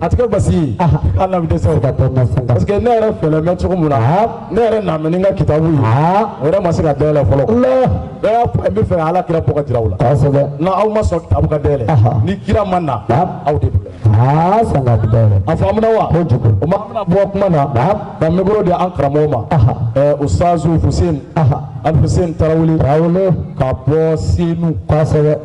Atika basi Allah bidesa parce que nere fele metru mula nere na meninga kitabu ora masika dela folo Allah be ambe fe ala kira poka diraula na au masok abuka dele ni kira manna au de sanga dele afamna wa o makna bo akmana ba megoro de ankara moma ustaz Hussein al Hussein Traoré ka bo sinu kasere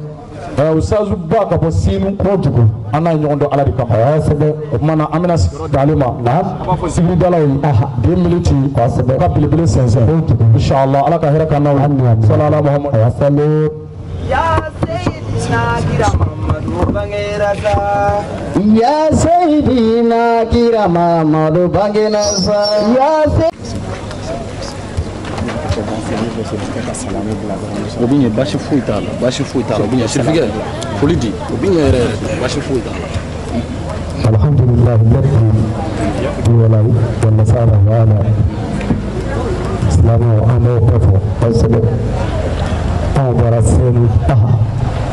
Usazu baka po sinu kojugo ana nyondo ala di kama sebe mana amina dalima na sibri dalawi de militi sebe ka bilibili sense inshallah ala ka hera kana sallallahu muhammad ya sallu ya sayyidina kiramamadu bangerasa ya sayyidina kiramamadu bangerasa ya o binha baixo foi tal baixo foi tal o binha se fica político o binha era baixo foi tal alhamdulillah alladhi wala wala sala wala islamu amou pefo assalam abaraselu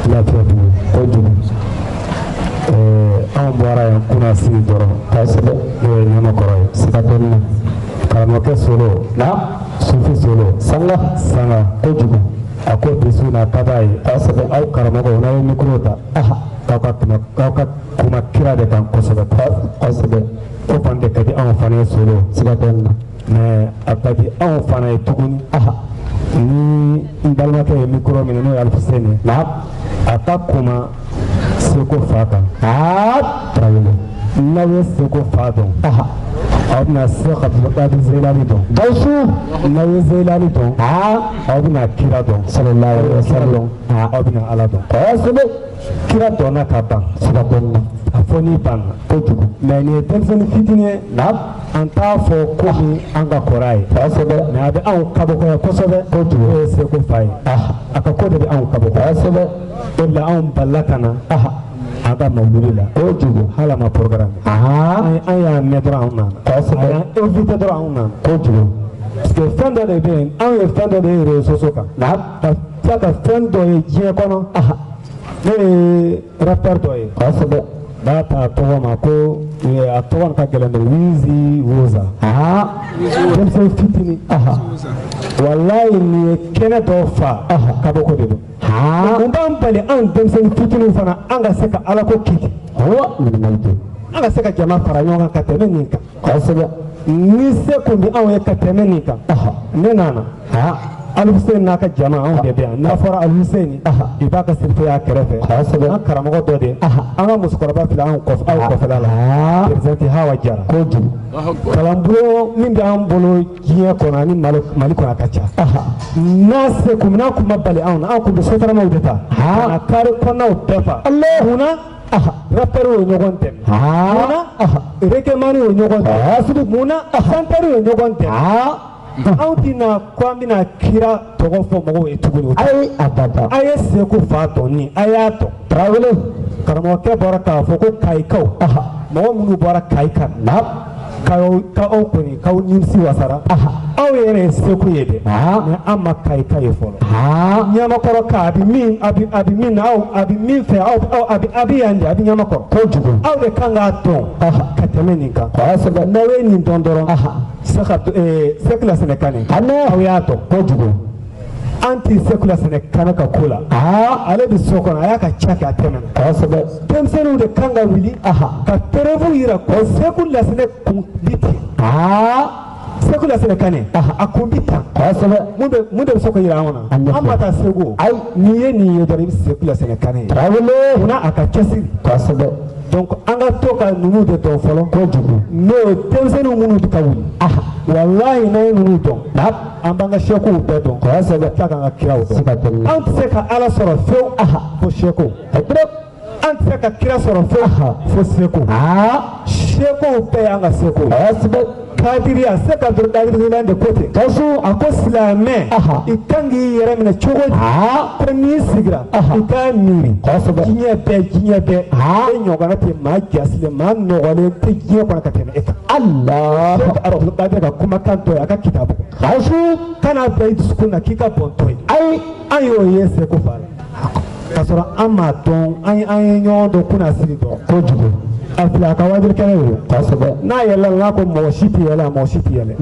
la tabu qodum ambara yakuna sidoro tasbe yema korai sitatonna karamoke solo la Sufi solo sanga sanga kojugo ako bisu na tabai asaba au karamogo na mikrota kaka kuma kira de kan kosoba asaba ko pande kadi an fane solo sigatonna ne akadi an fane tugun ni ndalwa ke mikro mineno alfuseni na atakuma seko faka trawele na seko fado أبنا سقط بقى الزيلاني دون دوسو ما الزيلاني دون أبنا كيرا دون صلى الله عليه وسلم أبنا على دون أسبوع كيرا دونا كابان سبابون أفني بان كوجو لأني تلفون فيتني ناب أنت فو كوجي أنغا كوراي أسبوع نابي أو كابو كوجو كوجو سكو فاي أكاكودي أو كابو أسبوع إلا أو بلاتنا ada maulilah kojugo halama program aya medrauna aya evita drauna kojugo ske fanda de ben aya fanda de resosoka la taka fanda e je kono ne repertoire asaba data to mako e atwan ka gelende wizi woza dem fitini wallahi ni keneto fa kaboko dedo ngomba pale an dem fitini fana anga seka alako kiti ho minalite anga seka jama faranyonga katemenika asaba ni sekundi awe katemenika nenana Al-Hussein naka jama'a de biya na fara Al-Hussein ibaka sirfa ya karefe asaba karamago dode anga muskoraba fil an qof aw qofala prezenti hawa jara koju kalambulo minda ambolo jiya konani malik akacha nase kumna kumabali auna aku bi sotara maudata akare kona utefa allahuna rapero nyogonte reke mani nyogonte asibu muna santaro nyogonte Autina kwambina kira togofo mogo etugulu ai ababa ai seku fato ni ayato trawele karamoke boraka foko kaikau mo munu boraka kaikan na kayo ka okuni kaw nyimsi wasara awere seku yede na amma kaikai folo nyama koroka abi min au abi min fe au abi andi abi nyama kor kojugo awre kanga to katemenika asaba nawe ni ndondoro sakatu CHEICKO LASSANA KANE hawiyato kojugo anti CHEICKO LASSANA KANE ka kula ale bi sokona ayaka chaka atena asaba temsenu de kanga wili ka terevu ira ko CHEICKO LASSANA kumbiti CHEICKO LASSANA KANE akumbita asaba mude soko ira ona amma ta sego ai niye dari CHEICKO LASSANA KANE trawele una akachesi asaba donc anga toka nunu de to folo kojugo no temsenu munu to kawuli wallahi na nunu to ambanga sheku beto ko asaba taka ngakira uto antseka ala soro feu ko sheku antseka kira soro feu fo sheku sheku pe anga sheku asaba kadiri aseka dur dagiri lande kote kasu akoslame itangi yere mina chogodi premier sigra ikamiri asaba kinye pe nyoga na te majasle man no wale te je ko katene eta Allah arabul qadir ka kuma kanto ya ka kitabu kasu kana bait sukuna kika pontoi ai ayo yese ko fara kasura amaton ai nyodo kuna siri do kojugo أفلا كوادر كنيرو قصبة نا يلا ناكم موشيتي يلا موشيتي يلا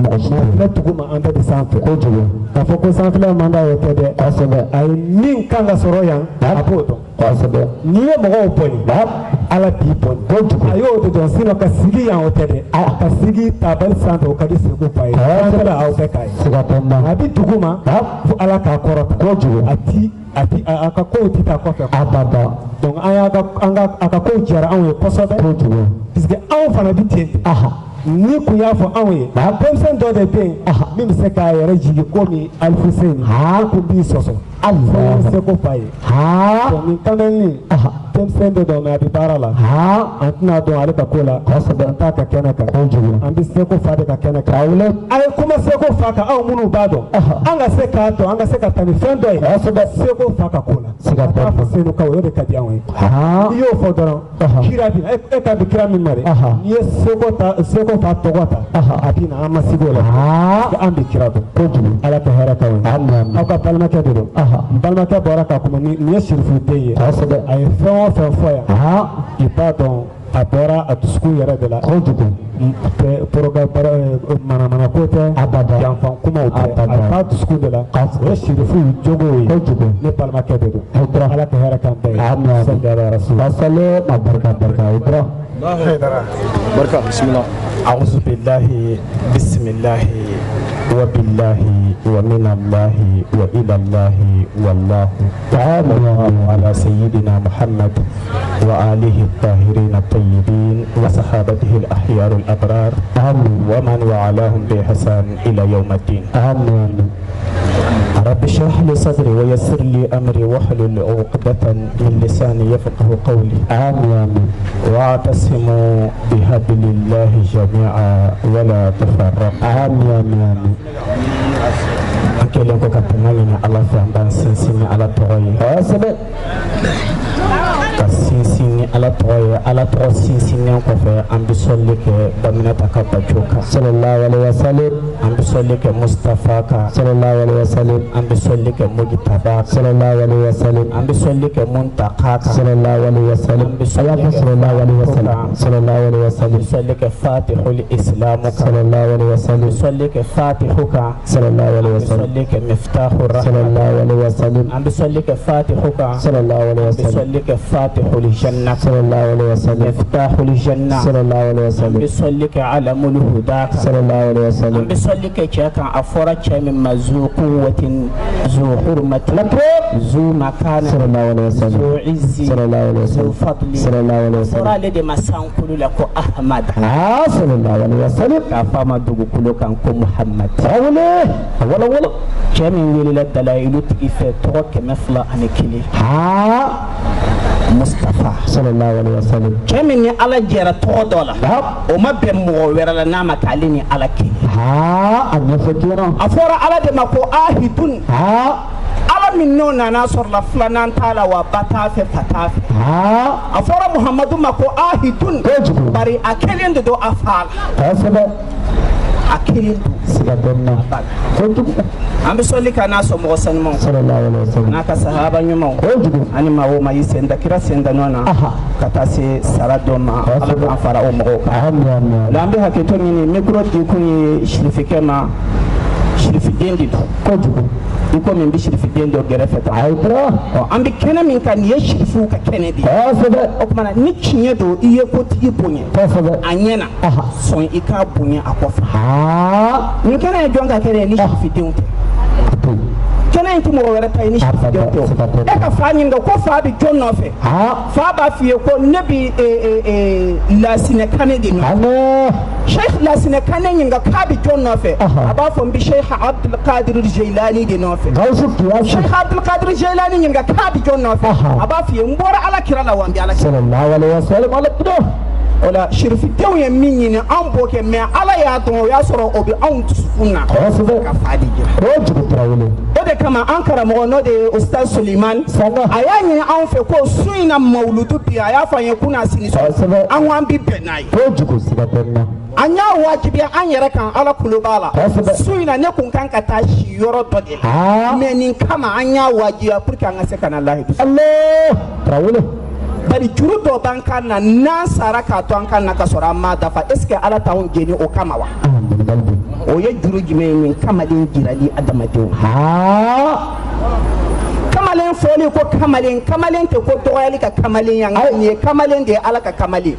لا تقوم أنت بسانف كوجو كفوكو سانف لا ماندا يتدي قصبة أي مين كان سرويان أبودو قصبة نيه مغو بني باب على بيبون كوجو أيوة تدون سينو كسيجي يان يتدي كسيجي تابل سانف وكدي سيجو باي هذا أو بكاي سكابون ما أبي تقوم باب على كاكورة كوجو أتي أكاكو تيتا كوفي أبدا donc anga ko jara anwe kosobe puisque aw fana bitie aha ni ku yafo anwe ba pension do de pain aha mimi se ka yere jigi komi alfuseni ha ko bi soso alfa se ko paye ha ko mi kanani aha pension do na bi barala ha atna do ale ka kola kosobe ta ka kenaka konjugo ambi se ko fade ka kenaka awle ay kuma se ko faka aw munu bado anga se ka to anga se ka tani fendo e kosobe se ko faka kola siga ta se no ka yere ka diawe ha iyo fodoro kirabi e ka bi kirami mare ye se ko ta se ko fa togota atina ama sigola ha ambi kirado konjugo ala ta haraka wa aw ka palma ka do palma ka baraka kuma ni shirfu teye kosobe ay fo fo foya ha ipato apora atusku yara de la konjugo proga para mana kota abada yang kuma abada atusku de la qaswa shirifu jogowe konjugo ne palma ka do hudra ala ta haraka be amna sallallahu rasul sallallahu baraka baraka hudra بركة بسم الله أعوذ بالله بسم الله وبالله ومن الله وإلى الله والله تعالى على سيدنا محمد وآله الطاهرين الطيبين وصحابته الأحيار الأبرار ومن وعلاهم بإحسان إلى يوم الدين آمين رب اشرح لي صدري ويسر لي امري واحلل عقدة من لساني يفقه قولي امين واعتصموا بحبل الله جميعا ولا تفرقوا امين اكلوا كتمالنا على فان سنسني على طوي اسبت سنسني على طوي على سنسني كفى ام بسلك بمنات كبجوكا صلى الله عليه وسلم ام بسلك مصطفى صلى الله عليه وسلم ام بسلك مجتبى صلى الله عليه وسلم ام بسلك منتقى صلى الله عليه وسلم بسلك صلى الله عليه وسلم صلى الله عليه وسلم بسلك فاتح الاسلام صلى الله عليه وسلم بسلك فاتحك صلى الله عليه وسلم بسلك مفتاح الرحمه صلى الله عليه وسلم ام بسلك فاتحك صلى الله عليه وسلم بسلك فاتح للجنة صلى الله عليه وسلم مفتاح للجنة صلى الله عليه وسلم بسلك علم الهدى صلى الله عليه وسلم بسلك شاكا أفرج من ذو قوة ذو حرمة ذو مكان صلى الله عليه وسلم ذو عز صلى الله عليه وسلم ذو فضل صلى الله عليه وسلم صلى لدي مسان كل لك أحمد صلى الله عليه وسلم كفاما دوغو كلو كانكو محمد أولا أولا كامين ولي للدلائل تكيفة توك مثل أنكلي مصطفى صلى الله عليه وسلم كمني على جرة تودولا وما بمغوير لنا ما تعليني على كي أبو فكيرا أفورا على دمكو آهدون على منو نانصر لفلانان تالا وباتافي فتافي أفورا محمد مكو آهدون باري أكلين دو أفعال أسبب أكيد سيادتنا كنتم أم بسولك أنا سمو سنمو صلى الله عليه وسلم أنا كصحابة يومو أنا ما هو ما يسند كرا سند نونا كتاسي سرادوما أنا أفرا أمو لأن بها كتوني ميكرو ديكوني شريفكما شريفين ديتو كنتم يكون من بشريفين دو غرفة عبرة أم بكنا من كان يشريفو ككندي أكمل نيتشني دو يكوت يبوني أنينا سون إكابوني أكوفا من كان يجون ككندي نشريفين كنا أنتم وغيرتها نشريفين دو إذا فاني دو كوفا بجون نافع فابا في يكون نبي لاسينة كندي شيخ لاسينة كندي ينجا كابي جون نافع أبا فم بشيخ عبد القادر الجيلاني دي نافع شيخ عبد القادر الجيلاني ينقى كابي جون نافع أبا في مبورة على كرالا وانبي على صلى الله عليه وسلم على الدوه ولا شرف الدو يميني أمبوك ما على ياتو ياسرو أو بأنت سفنا كفادي رجل تراولي وده كما أنكر مغنو دي أستاذ سليمان أياني أنفكو سوينا مولودو بي أيافا يكون أسينيسو أنوان بي بناي رجل سيبتنا أنا واجبي أن يركن على كلوبالا سوينا نكون كان كتاشي يورو دودي منين كما أنا واجبي أبرك أن أسكن الله الله تراولي bari juru do banka na na saraka to anka na kasora ma dafa eske ala taun geni o kama wa o ye juru jime min kama din jirali adamaden ha kamalen foli ko kamalen te ko toyali ka kamalen yang ni kamalen de ala ka kamalen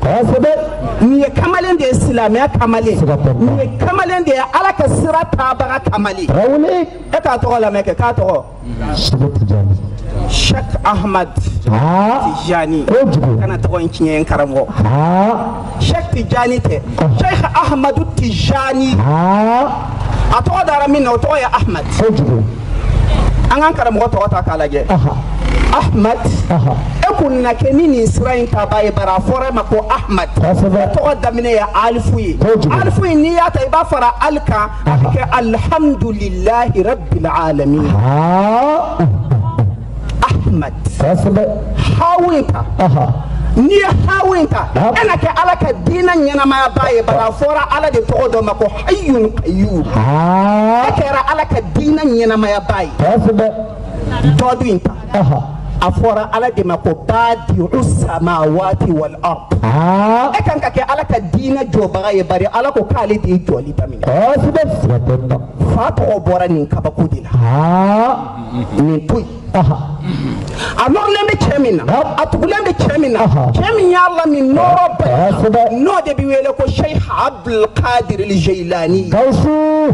ni kamalen de islamia kamalen ni kamalen de ala ka sirata ba kamalen rawli e ka to la meke ka to Sheikh Ahmad Tijani kana to en kinyen karamwo Sheikh Tijani te Sheikh Ahmad Tijani ato dara min to ya Ahmad angan karamwo to ta kala je Ahmad e kunna kenini israin ta baye bara fore mako Ahmad to da min ya alfui ni ya ta ba fara alka ke alhamdulillahi rabbil alamin Ahmad hawinka ni hawinka ana ke alaka dinan yana ma baye bara fora ala de todo mako hayyun qayyum akara alaka dinan yana ma baye todinta afora ala de mako badius samawati wal ard akanka ke alaka dina jobara ye bari alako kali de joli bamin fatro borani kabakudina ni pui alors les chemins à tout le chemins chemins min norob no de biwele ko Sheikh Abdul Qadir al-Jilani kausu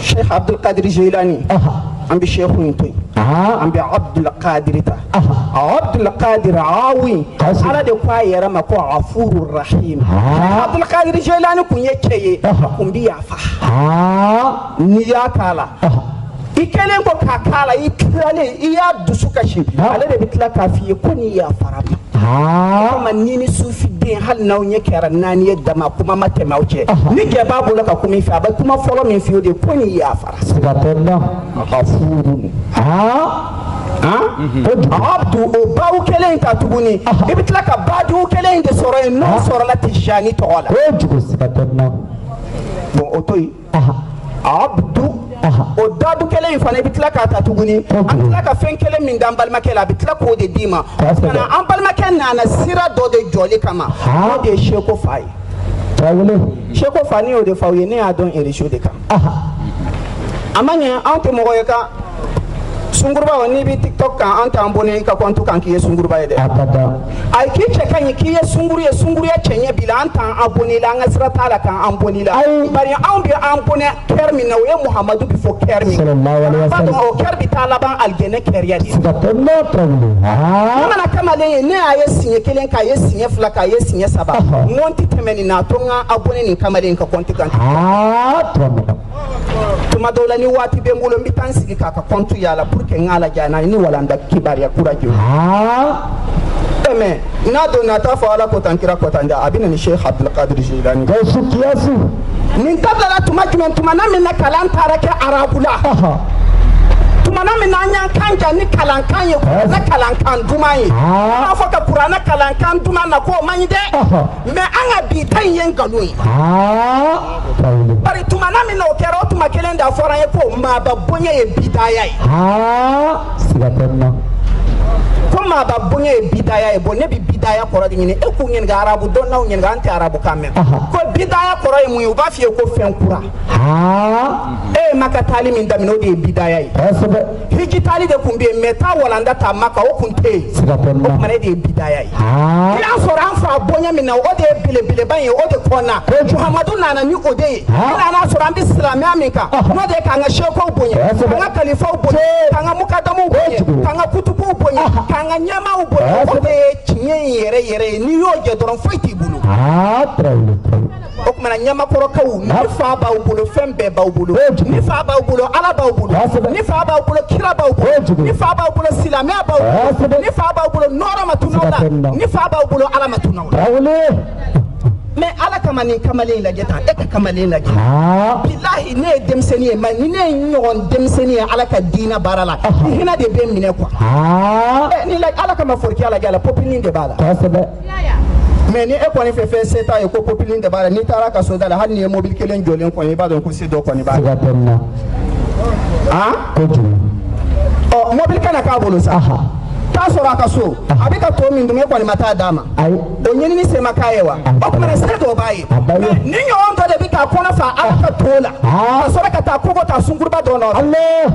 Sheikh Abdul Qadir al-Jilani ambi sheikhun toy ambi Abdul Qadir ta Abdul Qadir awi ala de kwa yara mako afurur rahim Abdul Qadir al-Jilani kun yekeye kun biya fa ni yakala ikelen ko kakala ikale iya dusukashi ale de bitla kafiye kuni ya faraba kuma nini sufi den hal nawnye keran nani yadda ma kuma mate mauce ni ke babu laka kuma fi aba kuma follow me fi de kuni ya farasa gatella kafuru abdu oba ukelen ta tubuni ibitla ka badu ukelen de soro no soro la tijani tola o jugo sibatonna bon otoy abdu o dadu kelen fana bitla ka ta tuguni bitla ka fen kelen min dan balma kelen bitla ko de dima kana an balma ken na sira do de joli kama o de Cheiko Faye tawule Cheiko Faye o de fawe ne adon eri shode kam amanya an to mo ka sungurba woni bi TikTok kan an ta ambone ka kontu kan ki sungurba de ai ki chekan ki sunguru ya chenye bila an ta abone la ngasra tala kan ambone la ai bari an bi ambone kermi na we Muhammadu bi fo kermi sallallahu alaihi wasallam o kerbi talaban algene keriya di sabatna trambu mana kama le ne aye sinye kelen ka aye sinye flaka aye sinye saba monti temeni na tonga abone ni kama le ka kontu kan trambu tuma dola ni wati be ngulo mi tan sigi ka kontu yala ke ngala jana ini walanda kibar ya kurajo eme nado nata fala ko tankira ko tanda abina ni Sheikh Abdul Qadir Jilani go sukiasu min tabla tuma na min kalan tarake arabula tuma na min anya kanja ni kalan kanye ko na kalan kan dumai na foka purana kalan kan duma na ko manyde me anga bi tan yengaloi bari tuma na min no kero tuma kelenda fora ye ko ma babonye ye bidaya sigatonna kuma babonye ye bidaya ye bonne bi bidaya koro dingine e ku nyen ga arabu donna nyen ga anti arabu kamen ko bidaya koro ye mu ba fie ko fenkura e makatali min da mino de bidaya ye hijitali de kumbe meta walanda ta maka o kunte sigatonna o mare de bidaya ye ya fora fa bonye min na o de bile bile ban ye o de kona Muhammadu nana ni o de ina na sura bi islamia aminka no de ka nga sheko bonye ka khalifa bonye ka nga mukadamu bonye ka nga kutubu bonye kanga nyama ubonye ko be chinye yere yere ni yoje doron fayti bulu trawle o ko mana nyama ko kawu ni fa ba ubulu fembe ba ubulu ni fa ba ubulu ala ba ubulu ni fa ba ubulu kira ba ubulu ni fa ba ubulu silame ba ubulu ni fa ba ubulu noro matunola ni fa ba ubulu ala matunola trawle mais ala kamani kamalen la jeta e kamalen la jeta billahi ne demseni ma ni ne nyon demseni ala ka dina barala hina de be mine quoi ni la ala kama forki ala jala popilin de bala mais ni e ko ni fe fe seta e ko popilin de bala ni tara ka soda la hanni mobile kelen jolen ko ni badon ko se do ko ni bala mobile kana ka bolo sa Kasora kaso abika to mi ndumye kwa mata dama onyeni ni sema kaewa okumara seto baye ninyo onto de bika kona fa aka tola kasora kata kugo ta sunguruba dono Allah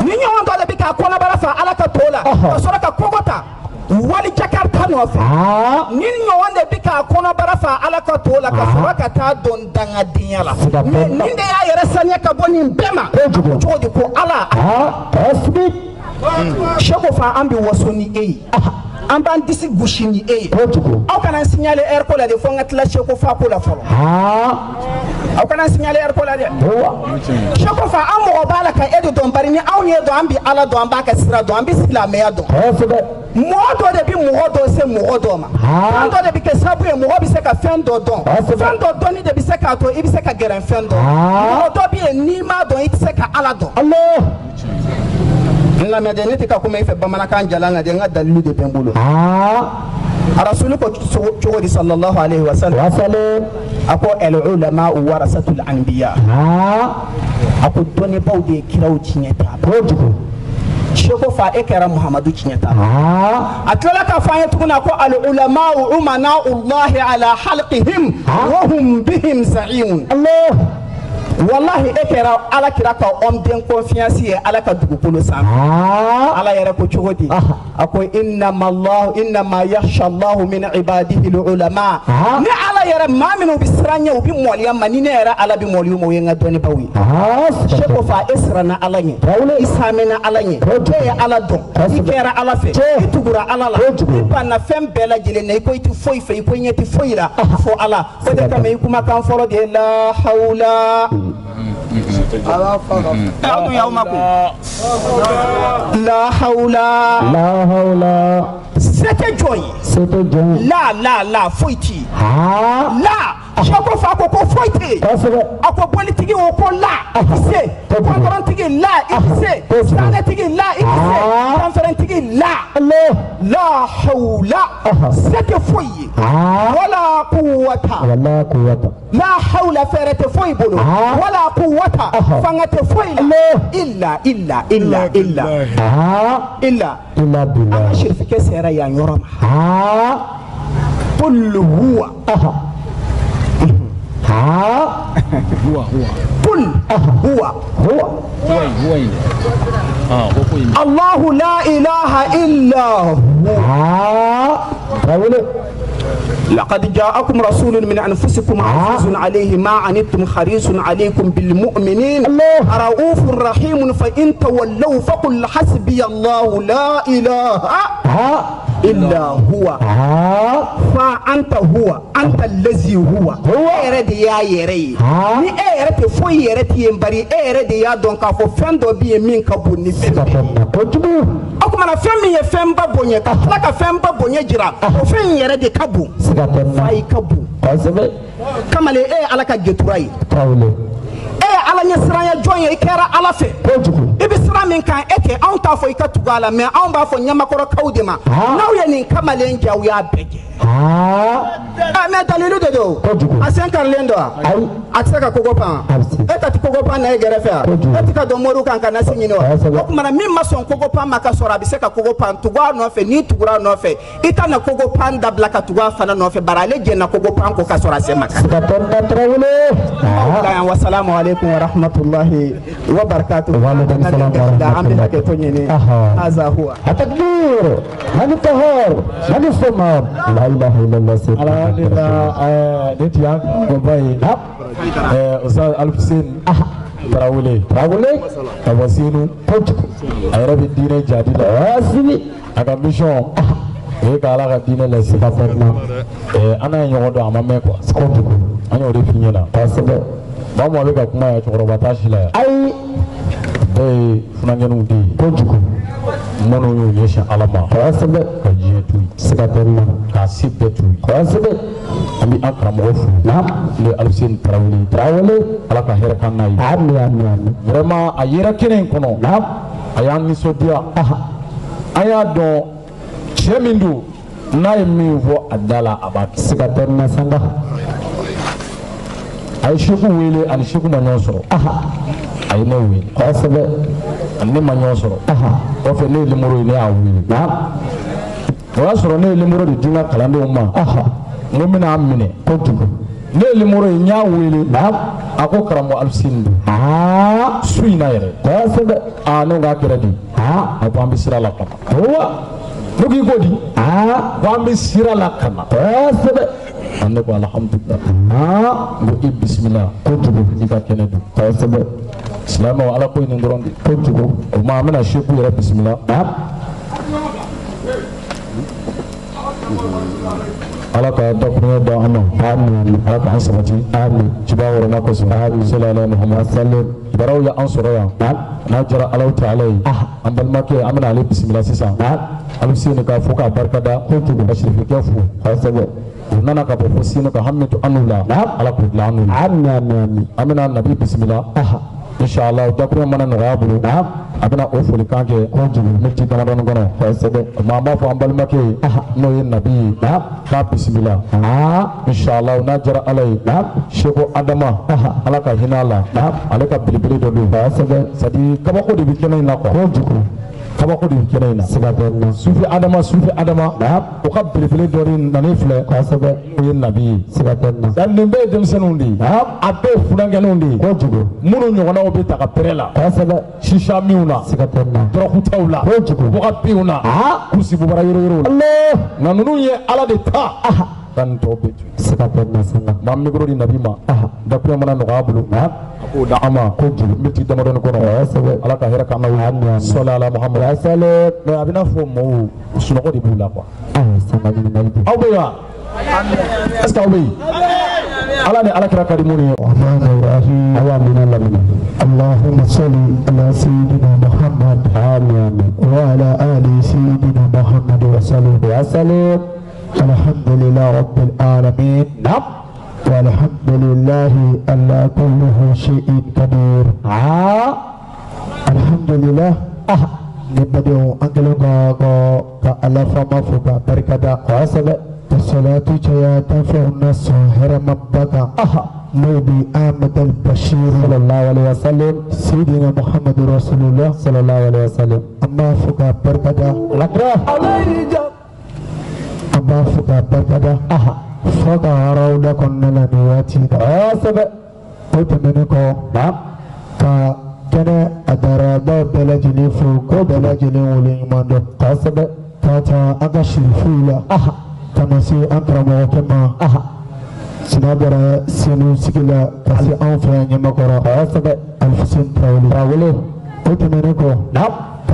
ninyo onto de bika kona bara fa alaka tola kasora ka kogota wali Jakarta no fa ninyo onde bika kona bara fa alaka tola kasora kata don danga dinyala ninde ya yeresanya ka boni mbema chodi ko ala tasbih Chego fa ambi wasoni ei amban disi gushini ei au kana signaler air cola de fonga tla chego fa cola folo au kana signaler air cola de chego fa ambo bala ka edo don barini au ne do ambi ala do amba ka sira do ambi sila me do moto de bi moto se moto ma moto de bi ke sabu e moto bi se ka fin do don ni de bi se ka to ibi se ka geren fin do moto bi e ni ma do ibi se ka ala do Allah la médianité ka kuma ife bamanaka njalanga de nga dalilu de pembulo rasul ko chodi sallallahu alaihi wasallam ako al ulama warasatul anbiya ako doni bawde kiraw cinyeta projugo cheko fa ekara muhammadu cinyeta atala ka fa yatuna ko al ulama umana allahi ala halqihim wa hum bihim sa'iun allah wallahi ekera ala kira ka omden confiance e ala ka dugukulu san ala yara ko chodi ako inna ma yakhsha allah min ibadihi alulama ni ala yara maminu bisranya ubi moliya manine yara ala bi moliyu mo yenga doni bawi sheko fa esrana alanye raule isamena alanye te ala do ikera ala fe itugura ala la pana fembela jile ne ko itu foife iko nyeti foira fo ala fo de kame kuma kan foro de la haula La haula La haula C'était joy La foiti La Chako fa koko foiti Ako boli tigi woko la Ipise Kondoran tigi la Ipise Sane tigi la Ipise Transferen tigi la La haula C'était foyi Wala kuwata La haula ferete foyi bolo Wala kuwata Fangate foyi Illa Ama shirifike sera ya nyorama Pullu huwa Pull huwa Allahu la ilaha illa huwa لقد جاءكم رسول من أنفسكم عزيز عليه ما عنتم حريص عليكم بالمؤمنين رؤوف رحيم فإن تولوا فقل حسبي الله لا إله إلا هو فأنت هو أنت الذي هو يردي يا يري ني يرتي فو يرتي يمبري يردي يا دونك فو فندو بي مين كابوني أكما أنا فمي فمبا بوني كفلك فمبا بوني جرا فين يردي كابو Fai kabu Kamale ala ka geturai ala nyesranya joye ikera ala fe Ibi sira min kan eke Aun ta fo ikatuga ala me Aun ba fo nyamakoro kaudema Nauye ni kamale nja uya bege Me dalilu dedo Asienka nlendo Atiseka kogopan Eta ti kogopan na egerefea Etika domoru kanka nasi nyino Okumana mima son kogopan makasora Biseka kogopan tuwa nofe ni tuwa nofe Ita na kogopan dablaka tuwa fana nofe Baraleje na kogopan kokasora semaka Sikatonda traule Wassalamu alaikum warahmatullahi wabarakatuh Walaikumsalam warahmatullahi Azahua Atakbir Hani tahar Hani somar Ala nina niti yangu mbae Ustaz Al-Hussein Traoré Kawasinu Kotuku Airabi dine jadila Wasini Akamishon Eka alaka dine la sikafatna Ana yongodo amamekwa Skotuku Anya urefinyela Pasebe Bamu wabika kumaya chukorobatashi Ay Dey funangenu ndi Kotuku Mono yo yesha alama Pasebe Sikaterima Kasib betul Kasib Kami akram wafu Le Al-Hussein Traoré Alaka herakan naik Amin Vrema ayera kene kono Ayang misodia Ayadon Chemindu Naimi vo adala abad Sikaterima sangga Aishiku wile Aishiku manyosro I know it. And then my also of a new limuru in our will. For us, or no limuru, the dinner calandoma. Aha, women are mini, Portugal. No limuru in your will, now I go cramo absinthe. Ah, sweet night. I know that ready. Ah, I want to see a lot of. Look, you go. Ah, one be Sierra Lacama. And the Alhamdulillah. Ah, we eat Bismillah. Portugal, if I can do. Slamo Alapo in the ground, Portugal, Mamma, she will have Bismillah. Alaka, Doctor Dano, Ami, Alaka, Samati, Ami, Chibawa, Nakos, Ami, Sela, Muhammad Salim, Baroya, Ansora, Najara, Alauta, Ali, and Belmaki, Amana, Ali, Bismillah, Sisa, I'm seeing the Kafuka, Barkada, Portugal, but she will be careful. I said, nana ka profesino ka hammetu anula ala ko lanu amina nabi bismillah inshallah dakuma mana ngabulu abana ofuli kange konjulu metti kana ngono fasede mama fo ambal make no yin nabi ka bismillah inshallah najra alai sheko adama ala ka hinala ala ka bilibili do fasede sadi kaba ko de bitena na ko konjulu kaba ko din kenaina sababna sufi adama o ka bilifle dorin nanifle ka sabe yin nabi sababna dalin be dem senundi ape fudange nundi ko jugo munu nyona obi taka perela ka sabe shisha miuna sababna troku taula ko jugo bo apiuna kusibu bara yoro allah nanunu ye ala de ta kan tobe sababna sana bammi brodi nabi ma dapre mana no qablu da ama ko julu miti damaron ko no sabe ala ka hera kana wa sallallahu muhammad sallallahu no abina fo mo suno ko di bula ko sallallahu alaihi wa sallam astaghfir ala ni ala kira kadimuni allahumma salli ala sayyidina muhammad wa ala ali sayyidina muhammad wa sallam alhamdulillah rabbil alamin والحمد لله ألا كله شيء كبير. الحمد لله. نبدأ أنجلنا كألا فما فوق بركة قاسلة. الصلاة جاية تنفع الناس هرم بكا. نبي أحمد البشير صلى الله عليه وسلم. سيدنا محمد رسول الله صلى الله عليه وسلم. أما فوق بركة. أما فوق بركة. فقا رودا كننا نواتي دعاسبا وتمنكو نعم كنا أدرادا بلجني فوقو بلجني وليماندو قاسبا تاتا أغشي فولا تمسي أكرم وكما سنابرا سنو سكلا كسي أنفع نمكرا قاسبا ألف سن تراولي وتمنكو نعم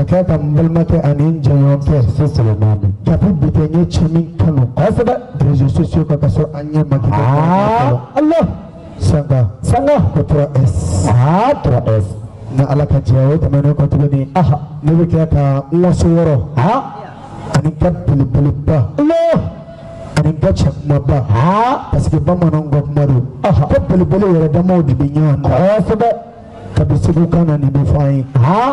كاكا ملمكا انجا يوكا سيسرى مامي كابو بتاني تشمي كانو قصبا رجوسوسو كاكاسو انيا مكتا الله سانغا سانغا كترى اس ترى اس نالاكا جاوت منوكا تبني نبكاكا وصورو انيكا بلبلبا الله انيكا شمبا بسكي بامانونغا مرو كبلبلي وردمو دبينيان قصبا kabisibu kana ni bifai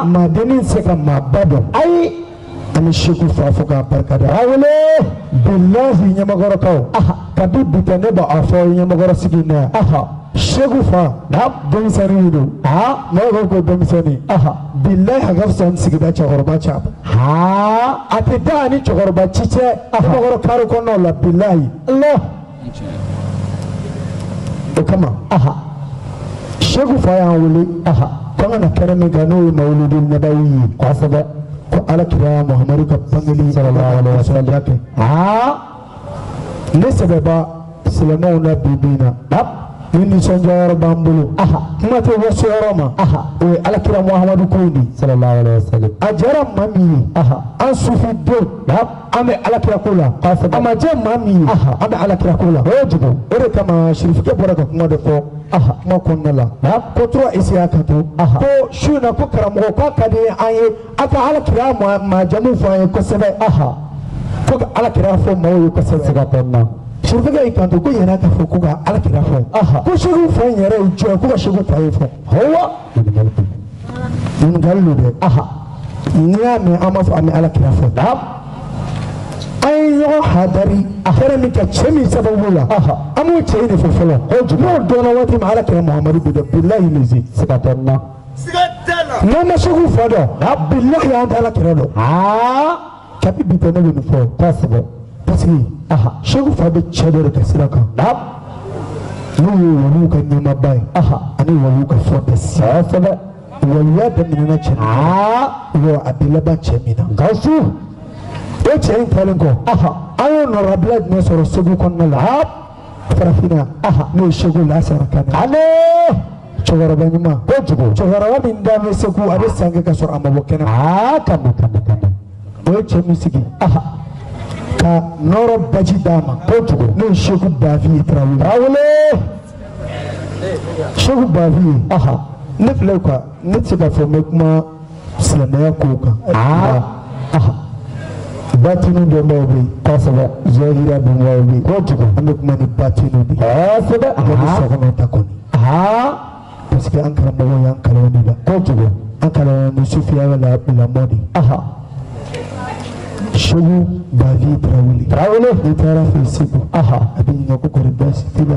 ma denin seka mabado ai ani shiku fafuka barkada awle billahi nyamagoro kaw kabibi tane ba afo nyamagoro sigina shiku fa dab den sarido no go den sani billahi gafsan sigida chagorba chab atidani chagorba chiche nyamagoro karu kono la billahi allah kama شغو فايان ولي كما كرمي غنوي مولود النبوي قصبا قالك يا محمد كبنلي صلى الله عليه وسلم نسبا سلمونا بيبينا ني سنجار بامبلو ما توسو روما قالك يا محمد كوني صلى الله عليه وسلم اجرا مامي انسوفي دو ame alakira kula ama je mami ame alakira kula wajibu ere kama shirifike bora ka kuma de ko ma konnala ko tro isiya ka to ko shuna ko karamo ko ka de ayi aka alakira ma jamu fa ko sebe ko alakira fo mawo ko sebe ga tonna shirifike ka to ko yana ka fo ko ga alakira fo ko shiru fo yare ujo ko shiru fa fo hawa dun gallu de nyame ama fo ame alakira fo أيوه هادري أخيرا منك شمي سببولا أمو تشيني في الفلا أو جميع الدولة واتي معلك يا محمد بالله يميزي سكتنا Non, mais vous faites Cogora banyuma, cogora wa minda meseku ada sangge kasur amabokena. Boche musiki, ka noro baji dama, no shoku bavi traule, shoku bavi, nefleuka, netsika fomekma slamaya kuka, batinu domobi, pasaba zahira bungaobi, amekmani batinu bi, pasaba, parce que ankara bawo yankara wani ba ko tugo ankara ni sufiya wala bila modi shugu bavi traule ni tarafi sibu abin ya kokore bas tiba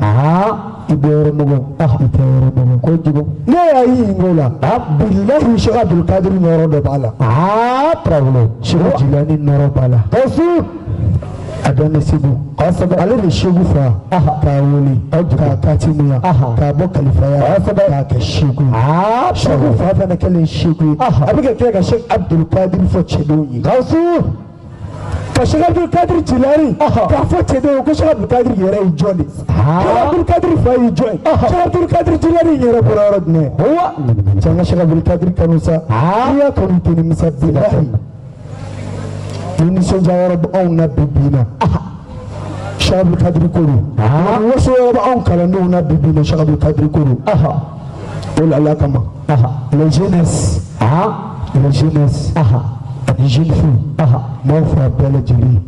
ibore mugo ibore mugo ko tugo ne ayi ngola billahi shaka abdul qadir noro do bala traule shugu jilani noro bala tasu adana sibu qasaba alani shugu fa tauli ajka katimia ka bokalifa ya qasaba ka shugu shugu fa fa nakale shugu abiga kega shek abdul qadir fo chedoyi gasu ka shek abdul qadir jilari ka fo chedoyi ko shek abdul qadir yere ijoli ka abdul qadir fa ijoli shek abdul qadir jilari yere borodne huwa changa shek abdul qadir kanusa ya kontini misabbilahi ini sejauh rob on nabibina, syabul kadri kuru, wasu rob on kalanu nabibina syabul kadri kuru, ulala kama, lejenes, lejenes, jilfu, mau fabel jili,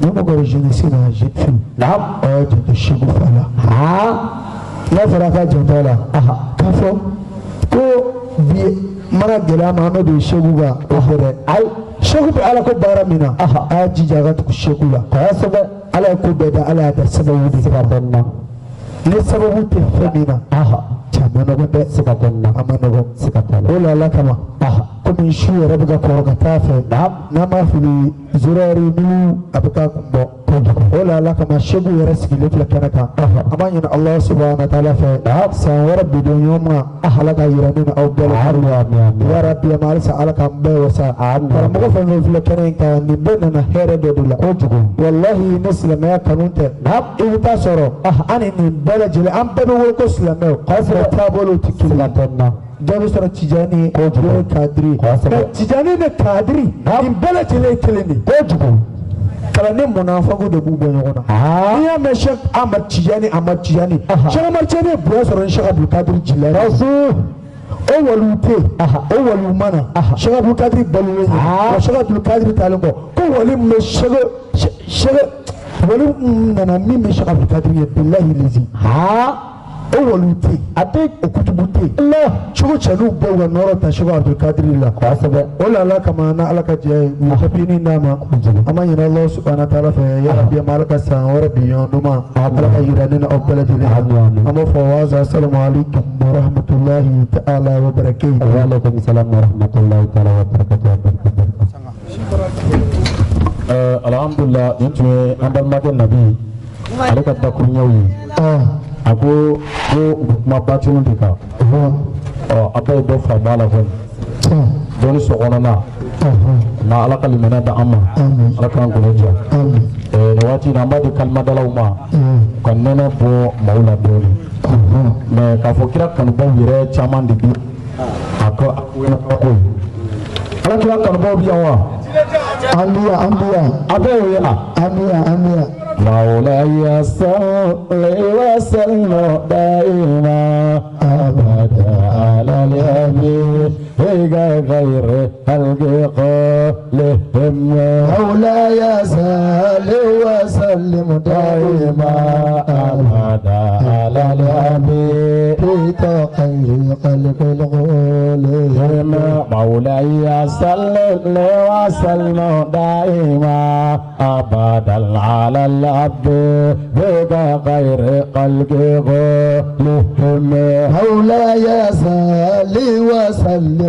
nama kau lejenes ini jilfu, lab, jadi syibu fala, nafrakah jentala, kafo, ko bi mana gelam hamba di syibu ga, al شغب على كبارة منا أجي جاغتك الشغولة قاسب على كبدا على سبب سببنا لسبب تفهمنا جمعنا بدا سببنا أمانا سببنا أولا لك ما كم يشوي ربك كورك تافه نما في زراري نو أبقى كمبو أولا لك ما شغو يرسك لفلك لك أمانين الله سبحانه وتعالى سوى ربي دون يوم أحلق يرمين أو بلو يا ربي يا مالي سألك أمبي وسا فرمو فمي فلك لك نبننا هيرد دولا والله نسلم يا كنونت إذا تسرو أنا نبلج لأمبنو والكسلمو قفر تابولو تكلمتنا Jadi seorang Tijani, Kodro Kadri. Tijani dan Kadri, imbalan jelek-jelek ni. Kalau ni munafaku debu banyak orang. Ia macam amat Tijani. Siapa macam ni buat seorang Syekh Abdul Qadir Jilani. Rasul, awalute, awalumana. Syekh Abdul Qadir Balwe, Syekh Abdul Qadir Talongo. Kau walim Syekh, walim nanami Syekh Abdul Qadir Bilahilizi. أولوتي أبيك أكتبوتي لا شو تشلو بوعا نورا تشوفه عبد القادر لا قاسبة ولا لا كمان على كجاي وخبيني نما أما ين الله سبحانه وتعالى يا ربي مالك السعور بيانوما على كيراننا أبلا جلها أما فواز السلام عليكم ورحمة الله تعالى وبركاته وعليكم السلام ورحمة الله تعالى وبركاته الحمد لله إنتم أندر ما النبي عليك التكوينوي Aku mabacun dika. Apa itu fabala pun. Jadi soalnya, na ala kalimena da amma, ala kan kuleja. Nawati nama di kalma daluma, kanena bo maula doni. Me kafukira kanbo bire caman diki. Aku enak aku. Ala kira kanbo biawa. Ambia. Apa ya? Ambia. مولاي صل وسلم دائما أبدا على الحبيب إلى غير الخلق قولهم مولاي صل وسلم دائما أبدا على الحبيب خير خلق قولهم مولاي صل وسلم دائما أبدا على الحبيب خير خلق قولهم مولاي صل وسلم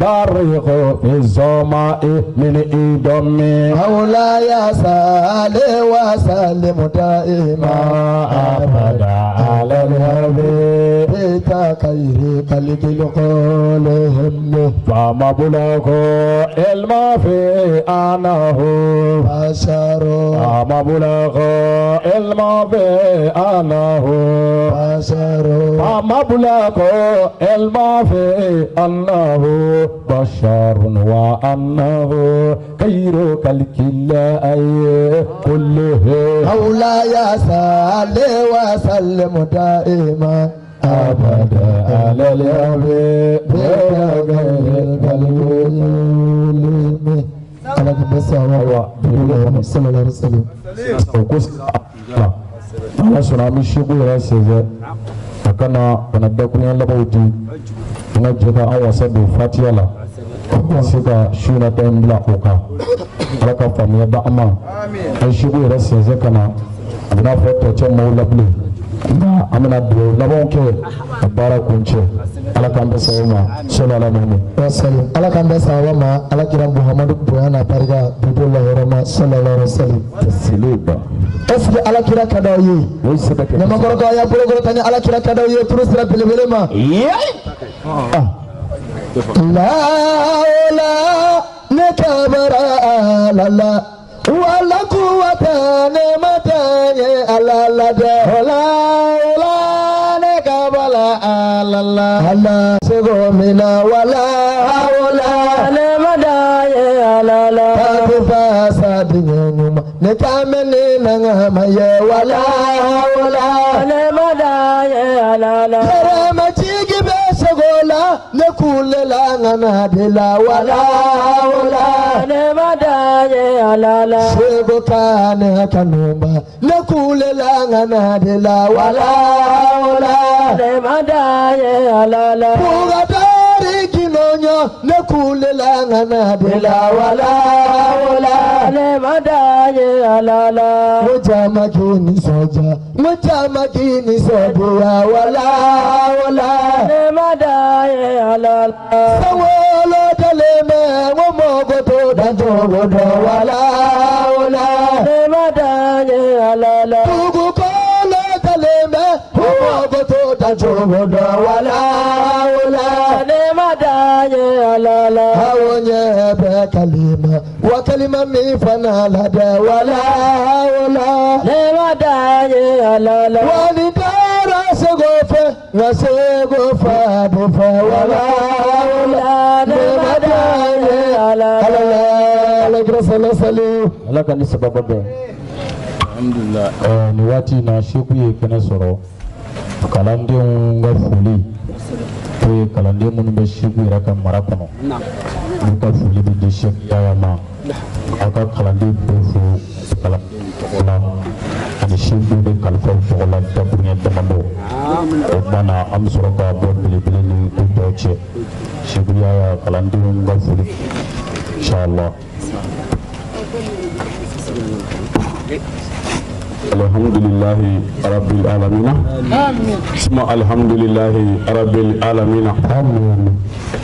بارغ في الزماء من إدمي مولاي صل وسلم دائما أبدا على الحبيب خير خلق القلوب فما بلغ الما في أنا هو بشر فما بلغ الما في أنا هو بشر فما بلغ الما في أنا هو بشر وأنه خير خلق الله كله مولاي صل وسلم دائما أبدا على الحبيب sika shuna ta mbla oka raka famia ba ama ai shigo rasa zakana na foto cha maula blu na amana do labonke barakunche ala kamba sawama sallallahu alaihi wasallam ala kamba sawama ala kiram muhammadu buana barga bidullahi rahma sallallahu alaihi wasallam tasliba tasbi ala kira kadawi na magoro ya bulogoro tani ala kira kadawi turusra bilbilema لا ولا نتبرأ لا ولا قوة نمتني ألا لا ولا ولا نكبلا ألا لا ألا سقمنا ولا ولا نمتني ألا لا تبفى سادينهم نكملي نعمي ولا ولا نمتني ألا لا كرامتي ولا نقول لا نادلا ولا ولا نمداي على لا سبكان كنوبا نقول لا نادلا ولا ولا نمداي على لا بغدارك نونيا نقول لا نادلا ولا ولا نمداي على لا مجامعين سوجا مجامعين سوجا ولا ولا sawolo daleme momogo to dajogo do wala wala nemadaye alala tugukolo daleme momogo to dajogo do wala wala nemadaye alala awonye be kalima wa kalima mi fana la da wala wala nemadaye alala wani سقف نسقف بف ولا ولا نمداي على الله رسول سليم الله كان سبب به الحمد لله نواتي ناشكوي كنسرو كلاندي غفولي توي كلاندي من بشكوي رقم مراكمو نعم غفولي بديشك يا ما اكا كلاندي بوفو كلاندي ولا شimbu de kalfon fola tabunya tambo amana amsoro ka bot bili bili ni kudoche shibya kalandun gafuri insyaallah. Alhamdulillah rabbil alamin. Amin. Bismillah alhamdulillah rabbil alamin. Amin.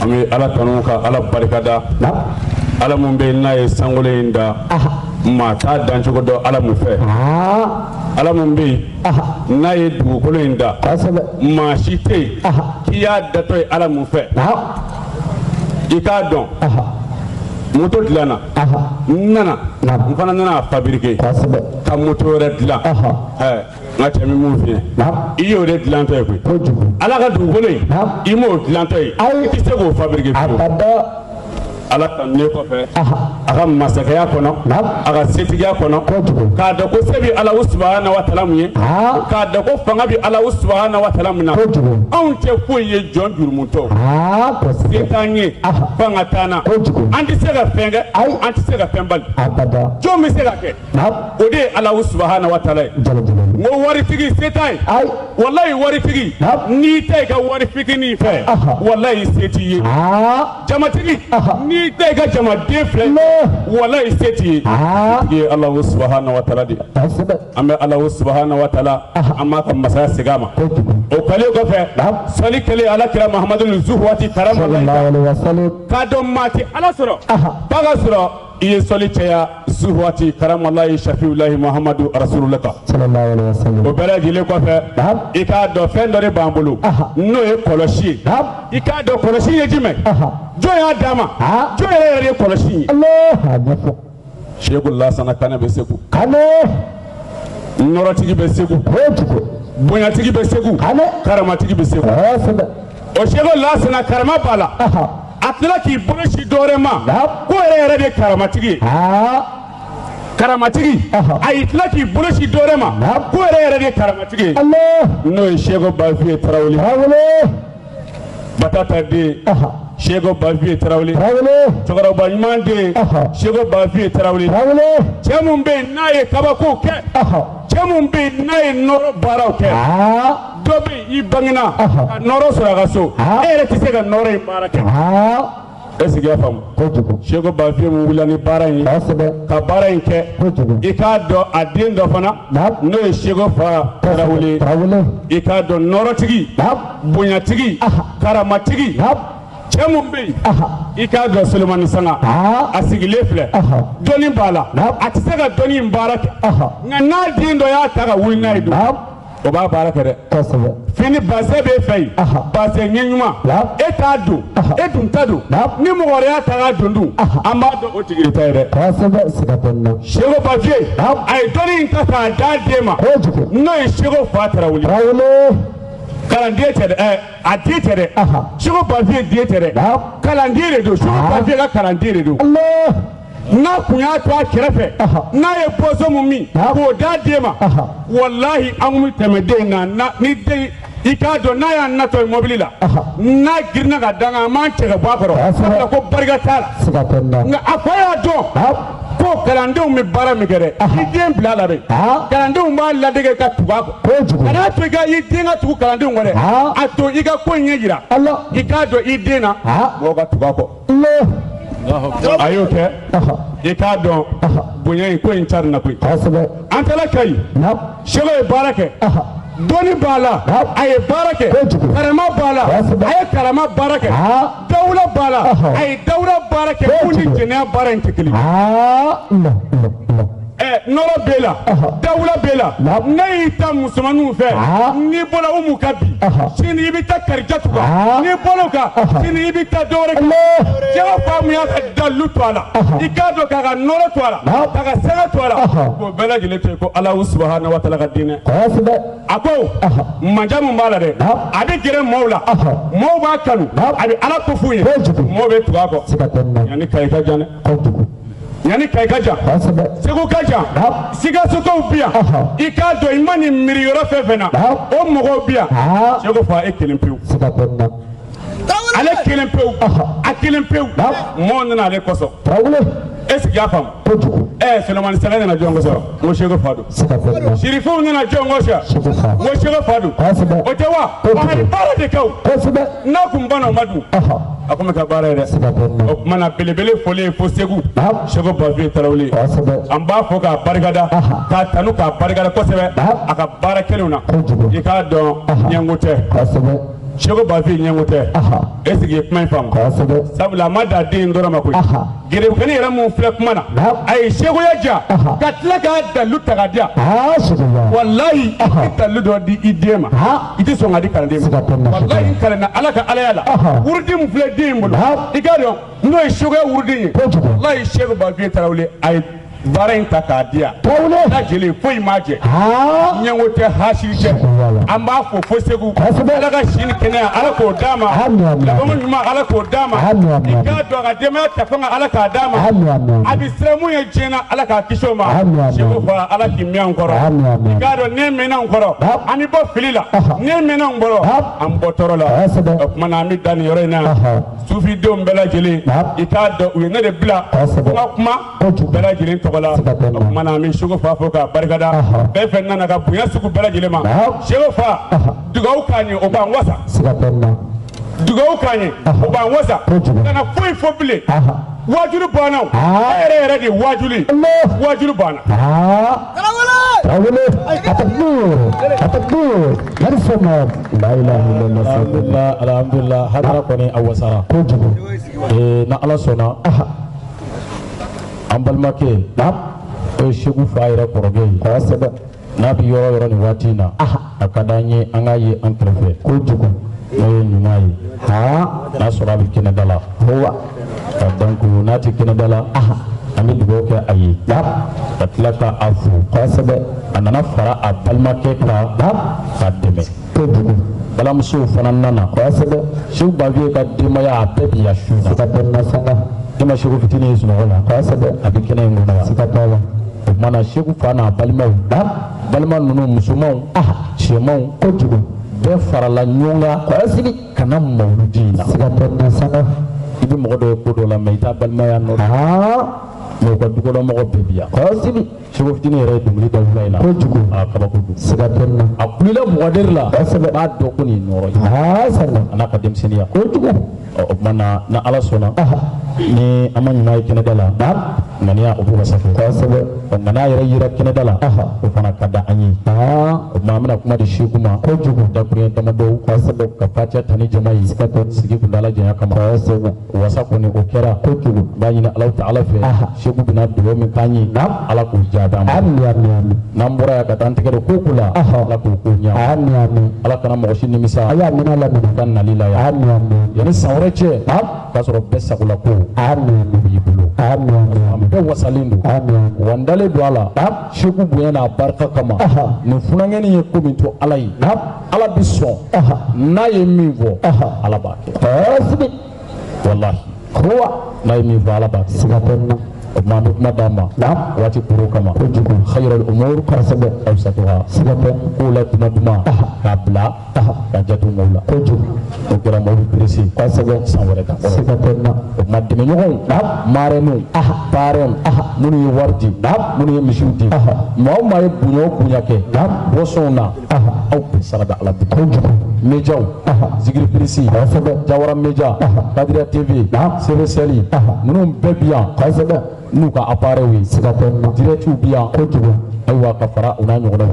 Ami ala tanuka ala barikada. Na. Ala mumbe na sangole inda. Mata dan cukup do ala mufe. Alamumbi nae dugukolo inda mashite kiya datoy alamu fe ikadon moto dilana nana mfana nana fabrike ta moto re dilan ngate mi mufi iyo re dilan toy ko ala ka dugukolo imo dilan toy iste ko fabrike ala tanne ko fe aga masakaya kono aga setigiya kono ka da ko sebi ala subhanahu wa ta'ala muye ka da ko fanga bi ala subhanahu wa ta'ala muna on te foye jon jurmuto ko setanye fanga tana anti sega fenga au anti sega fembal jo mi sega ke ode ala subhanahu wa ta'ala mo wari figi setai wallahi wari figi ni te ga wari figi ni fe wallahi setiye jamatigi ni tega jama defle wala isteti ye Allah subhanahu wa ta'ala di amma Allah subhanahu wa ta'ala amma kan masaya sigama o kale go fe sali kale ala kira muhammadul zuhwati karam sallallahu alaihi wasallam kadom mati ala sura baga sura ye sali teya zuhwati karam wallahi shafiullahi muhammadu rasulullah sallallahu alaihi wasallam o bere gile ko fe ika do fe ndore bambulu no e koloshi ika do koloshi ye jime joya dama joya re koloshi Allah akbar Cheikko Lassana Kane be seku kane norotigi be seku hotugo bonyatigi be seku kane karamatigi be seku o Cheikko Lassana karama bala atla ki boneshi dorema ko re de karamatigi karamatigi ayitla ki boneshi dorema ko re de karamatigi Allah no Cheikko Bafi Traoré batata de Cheikko Bafi Traoré chogoro ba nyande Cheikko Bafi Traoré chemumbe naye kabako ke chemumbe naye noro barao ke dobe ibangina noro suragaso ere tisega noro ibarake esiga fam Cheikko Bafi mu wulani barayi ka barayi ke ikado adindo fana no Cheikko fa Traoré ikado noro tigi bunya tigi karama tigi Chemumbi ikado Sulemani Sanga asigile fle doni bala atisega doni mbarake ngana dindo ya taka winna idu oba barake re fini base be fei base nyenyuma etadu eduntadu ni mogore ya taka dundu amado otigire tayre kasaba sikaponna Cheikko Bafi ay doni nkata dadema no Cheikko Traoré kalandiere adiere Cheikko Bafi diere kalandiere do Cheikko Bafi ka kalandiere do Allah na kunya twa kerefe na ye pozo mumi ko dadema wallahi amu temede na ni de ikado na ya na to mobilila na girna ga danga manche ga bakoro ko barga tala na akoya do ko kalandeu mi bara mi gere idem blala re kalandeu ma la de ka tuba ko ana to ga idinga tu kalandeu ngore ato iga ko nyira Allah ikado idina mo ga tuba ko Allah ayo ke ikado bunya ko inchar na ko antala kai shelo barake doni bala ay barake karama bala ay karama barake dawla bala ay dawla barake kundi jena barante kili no noro bela dawla bela nay ta musmanu fe ni bola umu kabi sini ibita karjatuka ni boloka sini ibita dore jaw famu ya dalu twala ikado kaga noro twala kaga sega twala ko bela gile te ko Allah subhanahu wa ta'ala kadine ako manjamu mala de ade gere mawla mo ba kanu ade ala ko fuye mo be tuwa ko yani kai ka jane yani kai kaja sego kaja siga soko bia ikado imani miriora fefena o mogo bia sego fa ekelempiu ale kelempiu mon na le koso Esgapam, Solomon Salana na Jongosa, Moshego Fadu, Shirifuna na Jongosha, Moshego Fadu, Ottawa, Paradeko, Nakumbano Madu, Akumaka Mana Pelebele, Folie, Fosegu, Shego Pavi Taroli, Ambafoka, Paragada, Tatanuka, Paragada Kosebe, Akabara Keluna, Ikado, Yangote. Chego bavi nyangote. Esige kuma ifam. Sabula mada de ndora makoi. Gere kani era mu flek mana. Ai chego yaja. Katla ga daluta ga dia. Wallahi italudo di idema. Iti songa di kala dem. Wallahi kala na alaka alayala. Wurdi mu flek dembo. Igaro no chego wurdi. Wallahi chego bavi tarawle ai Barang tak ada, tak jeli, full image. Yang kita hasilkan, ambaf fokusku. Alaga sini kena alaku dama, lakukan cuma alaku dama. Jika dua kadema tak faham alaku dama. Abis ramu yang cina alaku kisoma. Siapa alaku mian korang? Jika dua ni menang korang. Ani boleh filila, ni menang bolong. Ambotorola, mana amit dan yorena. Sufi dom bela jeli. Jika dua wina de bela, makma bela jeli. Mana misugo fafoka barikada, befenna naga punya suku bela jilema. Siapa juga ukani obang wasa, juga ukani obang wasa. Karena full fobile, wajulu bana, ready wajuli, wajulu bana. Tawulah, atakbur, dari semua. Alhamdulillah, alhamdulillah. Harapan awasara. Na Allah sona. Ambalmake, Sheikh Faira Korogei, Nabi Yoro Niwatina, Akadanye, Angaye, Antrefe, Kutuku, Nunai, Nasurabi Kinadala, Hoa, Danku Nati Kinadala, Amid Boka Ayi, Atlata Afu, Kasabe, Ananafara, Apalmake, Kateme, Kutuku. Dalam susunan nana, Sheikh Bavi Kadimaya, Pepi Yashu, Sukatan Nasana. Ima Sheikh fitini sunola kasaba abikina ngona sikatala mana Sheikh fana balmau balman nunu musumau shemau kotugo be farala nyonga kasili kana mauludi sikatana sana ibi mogodo kodola meita balmaya no moko bikodo moko bibia kasili Sheikh fitini re dumri dalaina kotugo akaba kotugo sikatana akulila mogaderla kasaba addo kuni noro sana anaka demsinia kotugo mana na alasona ni aman naik kena dala, nania ubu masafi. Nana ira kena dala, ufana kada anyi. Mama nak kuma dishiguma, kojugu dapuri entama do, kasabok kapacha tani jamai. Sekatot segi kudala jaya kamera. Wasakuni ukera, kojugu bayina Allah Taala fe. Shigu bina dua mekani, Allah kujadam. Nambora ya kata antikero kukula, Allah kukunya. Allah kana mukshini misa. Dan nalila ya. Yani saurace, kasoro besa kulaku. Amin, ibu. Amin. Kita wasalindu. Amin. Wandale duala. Sheikh Buyana barka kama. Nufunanya ni yekumito alai. Alabison. Na yemivo. Alabake. Asbi. Wallahi. Kuwa. Na yemivo alabake. Singapura. Mamut madama. Wati purukama. Khairul umur kasab. Ausatuha. Singapura. Kulat madama. Kabla. Kajatu mula. Kira mau berisi kasab. Samareka. Singapura. Madame Nyong, Marenu, Parem, Muni Wardi, Muni Mishuti, Mau Mai Puno Kunyake, Bosona, Open Sarada Alabi, Mejo, Zigri Prisi, Jawara Meja, Kadira TV, Sereseli, Num Bebia, Kazaba, Nuka Aparewi, Singapore, Diretu Bia, Kotuba, Ewa Kafara, Unanyoda,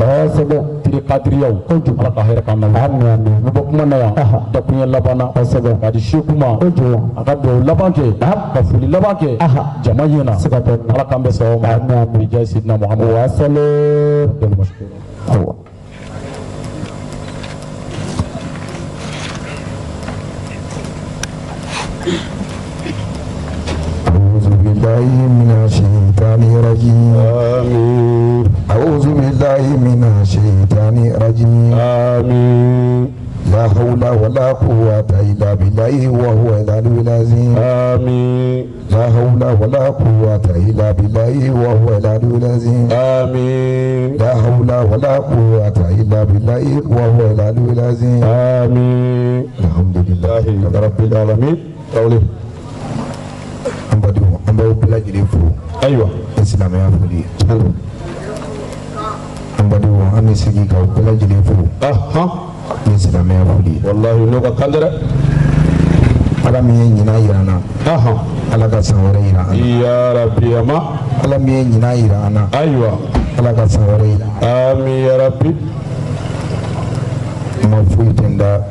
Tiri Kadriyo, Kotuba, Alakahera Kamala, Nubokmana, Dapunya Labana, Kazaba, Kadishukuma, Kotuba, Akadu Laban. Kafuli labake jamayuna ala kambe sawa maana bijai sidna Muhammad wa sallam dan mashkura huwa a'udzu billahi minash shaitani rajim amin a'udzu billahi minash shaitani rajim amin لا حول ولا قوة إلا بالله وهو العلي العظيم آمين لا حول ولا قوة إلا بالله وهو العلي العظيم آمين لا حول ولا قوة إلا بالله وهو العلي العظيم آمين الحمد لله رب العالمين قولي ambao bila jilifu aywa islam ya fuli halo ambao ami sigi ka bila jilifu aha islam ya fuli wallahi loka kandara alami nyina yana aha alaka sawara yana ya rabbi ama alami nyina yana aywa alaka sawara yana ami ya rabbi mafuitenda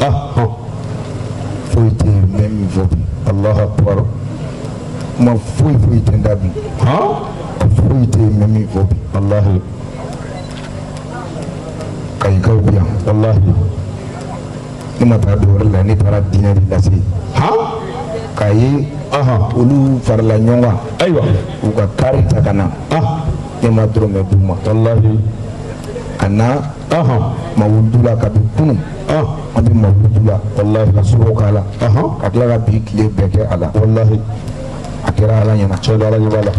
aha fuite memi vopi allah akbar ma fui fui tendabi ha fui te memi vopi allah kai kau biang allah ina tadur la ni tara dina dilasi ha kai aha ulu farla nyonga aiwa uka kari takana ah ina drome buma allah ana aha mawudula kabitun ah abi mawudula allah subhanahu aha akla bi kile beke ala wallahi akira ala nyana chodo ala nyala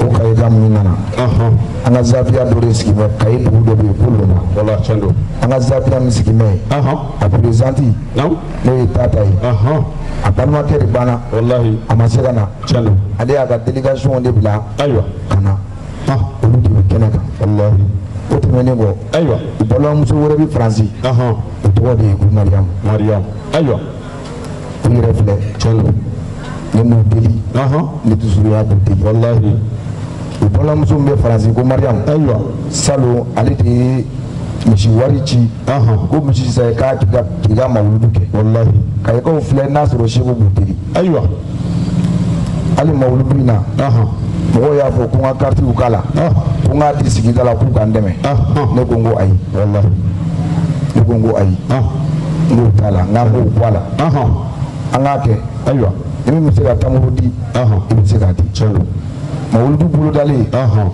o kay gamina aha ana zabia doriski ba kay budo be kuluna wala chondo ana zabia misiki me aha a presenti no le tata aha abanwa ke bana wallahi amasegana chondo ade aga delegation onde bla aywa kana ah budo be kenaka wallahi o temene go aywa bolom so wore bi fransi aha o to de ko mariam aywa ni refle chalo ni mo deli aha ni tuzuri abdi wallahi ubola mzumbe faransi ko mariam aywa salo aliti mshiwarichi aha ko mshisa ka kiga mawluduke wallahi kai ko fle nasro shibu butiri aywa ali mawludina aha mo ya fo ko akarti ukala ah ko ngati sikidala ku kandeme ah ne gongo ai wallahi ne gongo ai ah ngo tala ngabo kwala aha angake aywa mimi msira tamudi aha msira di chalo mawludu bulu dali aha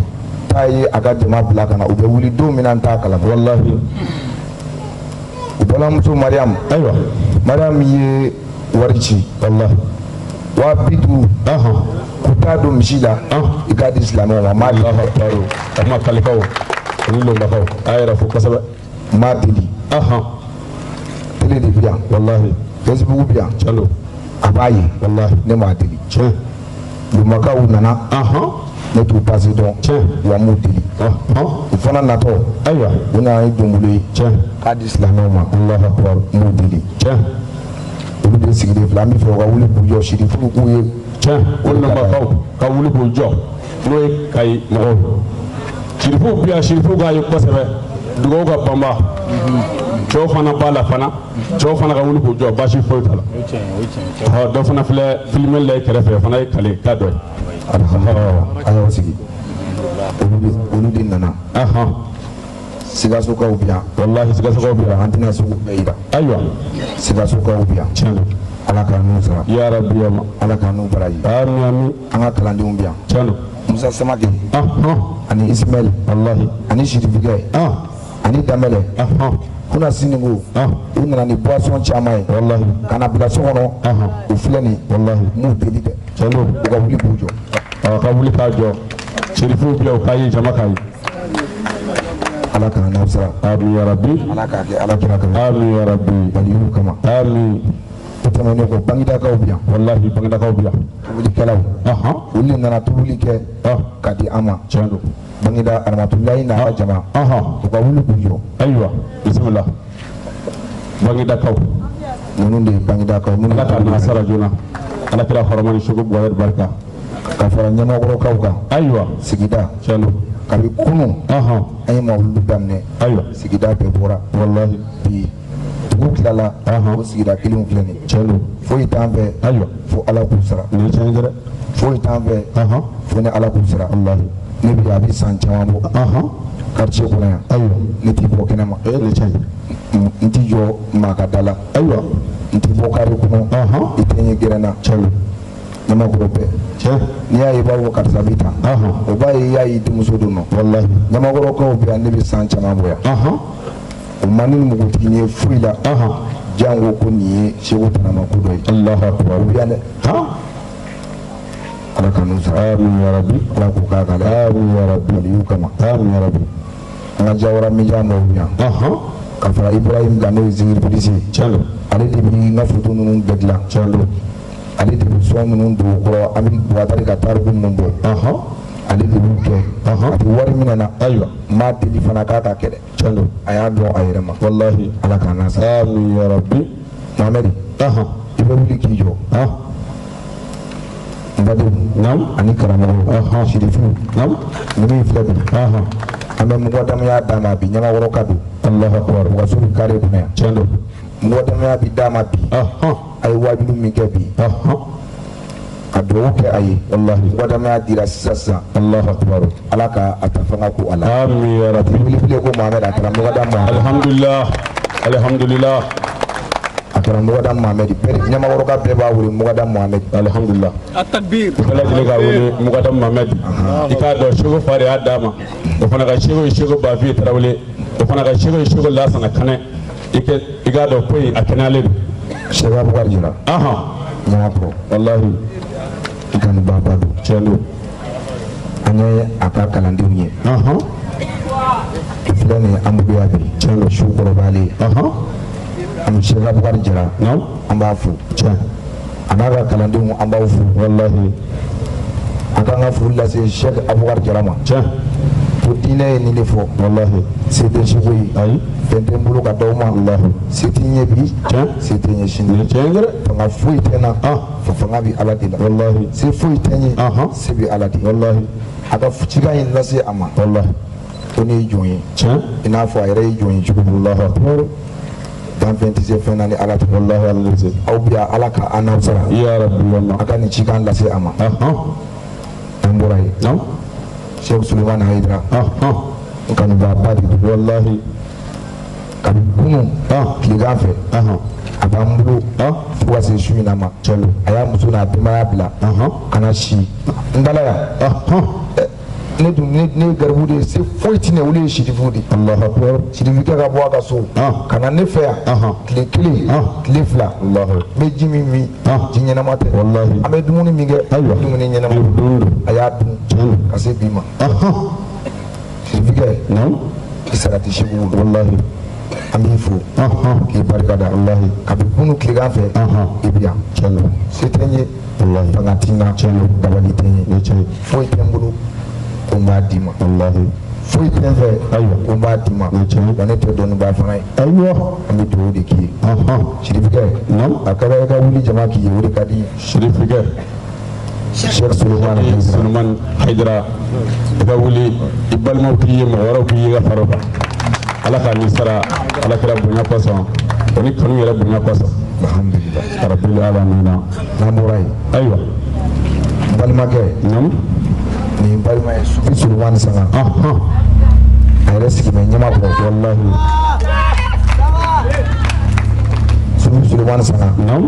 tayi aga jama blaka na ube wuli dominanta kala wallahi ubola mtu mariam aywa mariam ye warichi wallahi wa bitu aha kutado mshida ah ikadi islamu wa mali taru kama kalikao lilo makao ayra fuka saba madili aha tele di bia wallahi Facebook biya chalo abaye wallahi ne ma deli che du maka unana aha ne tu passé don che wa mo deli aha fana na to aywa una ay dumule che hadis la norma allah akbar mo deli che du de sigre flami fo wa wuli bujo shiri fu ku ye che wala maka ka wuli bujo loy kai no shirifu biya shirifu ga yukosebe dugo ga bamba chofana bala fana chofana gawulu ko jo bashi foitala ha do fana fle filme le kerefe fana e kale ka do ayo sigi onu din nana aha siga suka ubia wallahi siga suka ubia antina suku beira ayo siga suka ubia chalo ala kanu sa ya rabbi ya ala kanu barayi amin amin anga kalande umbia chalo musa samaki ah ani ismail wallahi ani shirifige ah ani damele ah kuna siningu ah una ni boisson chamay wallahi kana bila sono ah ufleni wallahi mu delide chalo ga wuli bujo ka wuli kajo sherifu bi o kayi jamakai ala kana nafsa abi ya rabbi ala ka ke ala kana abi ya rabbi baliu kama abi tamane ko bangida ka obiya wallahi bangida ka obiya wuli kalaw aha wuli nana tuli ke ah kadi ama chalo bangida armatullahi na jamaa aha ko wuli bujo aywa bismillah bangida ka mununde bangida ka mununde ka nasara jona ala kira hormani shugub wa baraka ka faranya ma goro kauka aywa sigida chalo kabi kunu aha ay mawlu damne aywa sigida be bora wallahi bi tukulala aha sigida kilum flani chalo foi tambe aywa fo ala kusra ni changere foi tambe aha fo ne ala kusra wallahi ni bi abi san chambo aha karche kuna aywa ni tipo kena ma le change ntijo makadala aywa ntipo kare kuna aha itenye gerana chalo nama gorope che ni ayi bawo karsabita aha obayi ayi dumusodono wallahi nama goroko obi anibi san chambo ya aha umani mugutinye fuila aha jango kuni shewuta na makudoi allah akbar obi ane ha ala kanusara ya rabbi ala kukakala ya rabbi aliyukama ya rabbi ala jawara mijano ya aha kafara ibrahim gano izingir polisi chalo ale dibi ngafutu nunu bedla chalo ale de so minnu do ko ami watari ka taru min do ale de buke ati wari min na aywa ma tili fana ka ta kede chalo aya do ayirama wallahi alaka na sallu ya rabbi mamadi ibuli kijo badu nam ani karama shirifu nam ni flebi amma mu godam ya dama bi nyama woro kadu Allahu akbar wa suru kare dunya chalo mu godam ya bi dama bi ay wadu mi gabi aduke ay wallahi godam ya dira sassa Allahu akbar alaka atafanga ku ala amin ya rabbi ibuli fle ko mamada karama godam alhamdulillah alhamdulillah akram godam mamadi per nyama woro ka be baawuri mu godam mamadi alhamdulillah atakbir wala diga wuri mu godam mamadi ika do shugo fari adama do fana ka shugo ba fi trawle do fana ka shugo lassana kane ike iga do koy akanale shabab garjira nyapo wallahi ikan baba do chelo ane apaka landiye ifrani ambiya bi chelo shukro bali am shega bukari jara nam ambafu cha anaga kalandu ambafu wallahi akanga fulla se shek abukari jara ma cha putine ni lefo wallahi c'était chouyi ay tende mulu ka dawma wallahi c'était bi cha c'était shinde chengre nga fuyi tena fanga bi alati wallahi se fuyi tena se bi alati wallahi aka fuchiga yin nasi ama wallahi toni joyi cha ina fu ayre joyi chukullahu akbar dan 27 finali ala wallahi alazim aw biya alaka anabsa ya rabbi wallahi akani chikan la se ama tamborai no Sheikh Sulaiman Haidra kan baba di wallahi kan bunu kigafe abambu fuase shuina ma chalo aya musuna bima bila kana shi ndala ya ne dum ne garbude se foiti ne wule shi difudi Allahu akbar shi difika ka boaka so kana ne fea klikli klifla Allahu be jimi mi jinyana mate wallahi ame dumuni mi ge aywa dumuni nyana ma ayatu kase bima shi difika no isarati shi bu wallahi amifu ki barkada wallahi kabunu kligafe ibya chalo setenye wallahi pangatina chalo dabalitenye nechai foiti mbulu Umadima wallahi fui tenve aywa umadima wanete donu ba fanai aywa ami dodi ki shirifike nam akaba ka wuli jama ki wuri kadi shirifike Sheikh Sulaiman Haidra ka wuli ibal mawtiye ma warabi ga faroba alaka ni sara alaka rabbuna qasam ni kanu rabbuna qasam alhamdulillah rabbil alamin namurai aywa balmake nam ni balma SOUFI Sulaiman sanga ayreski me nyama ko wallahi SOUFI Sulaiman sanga no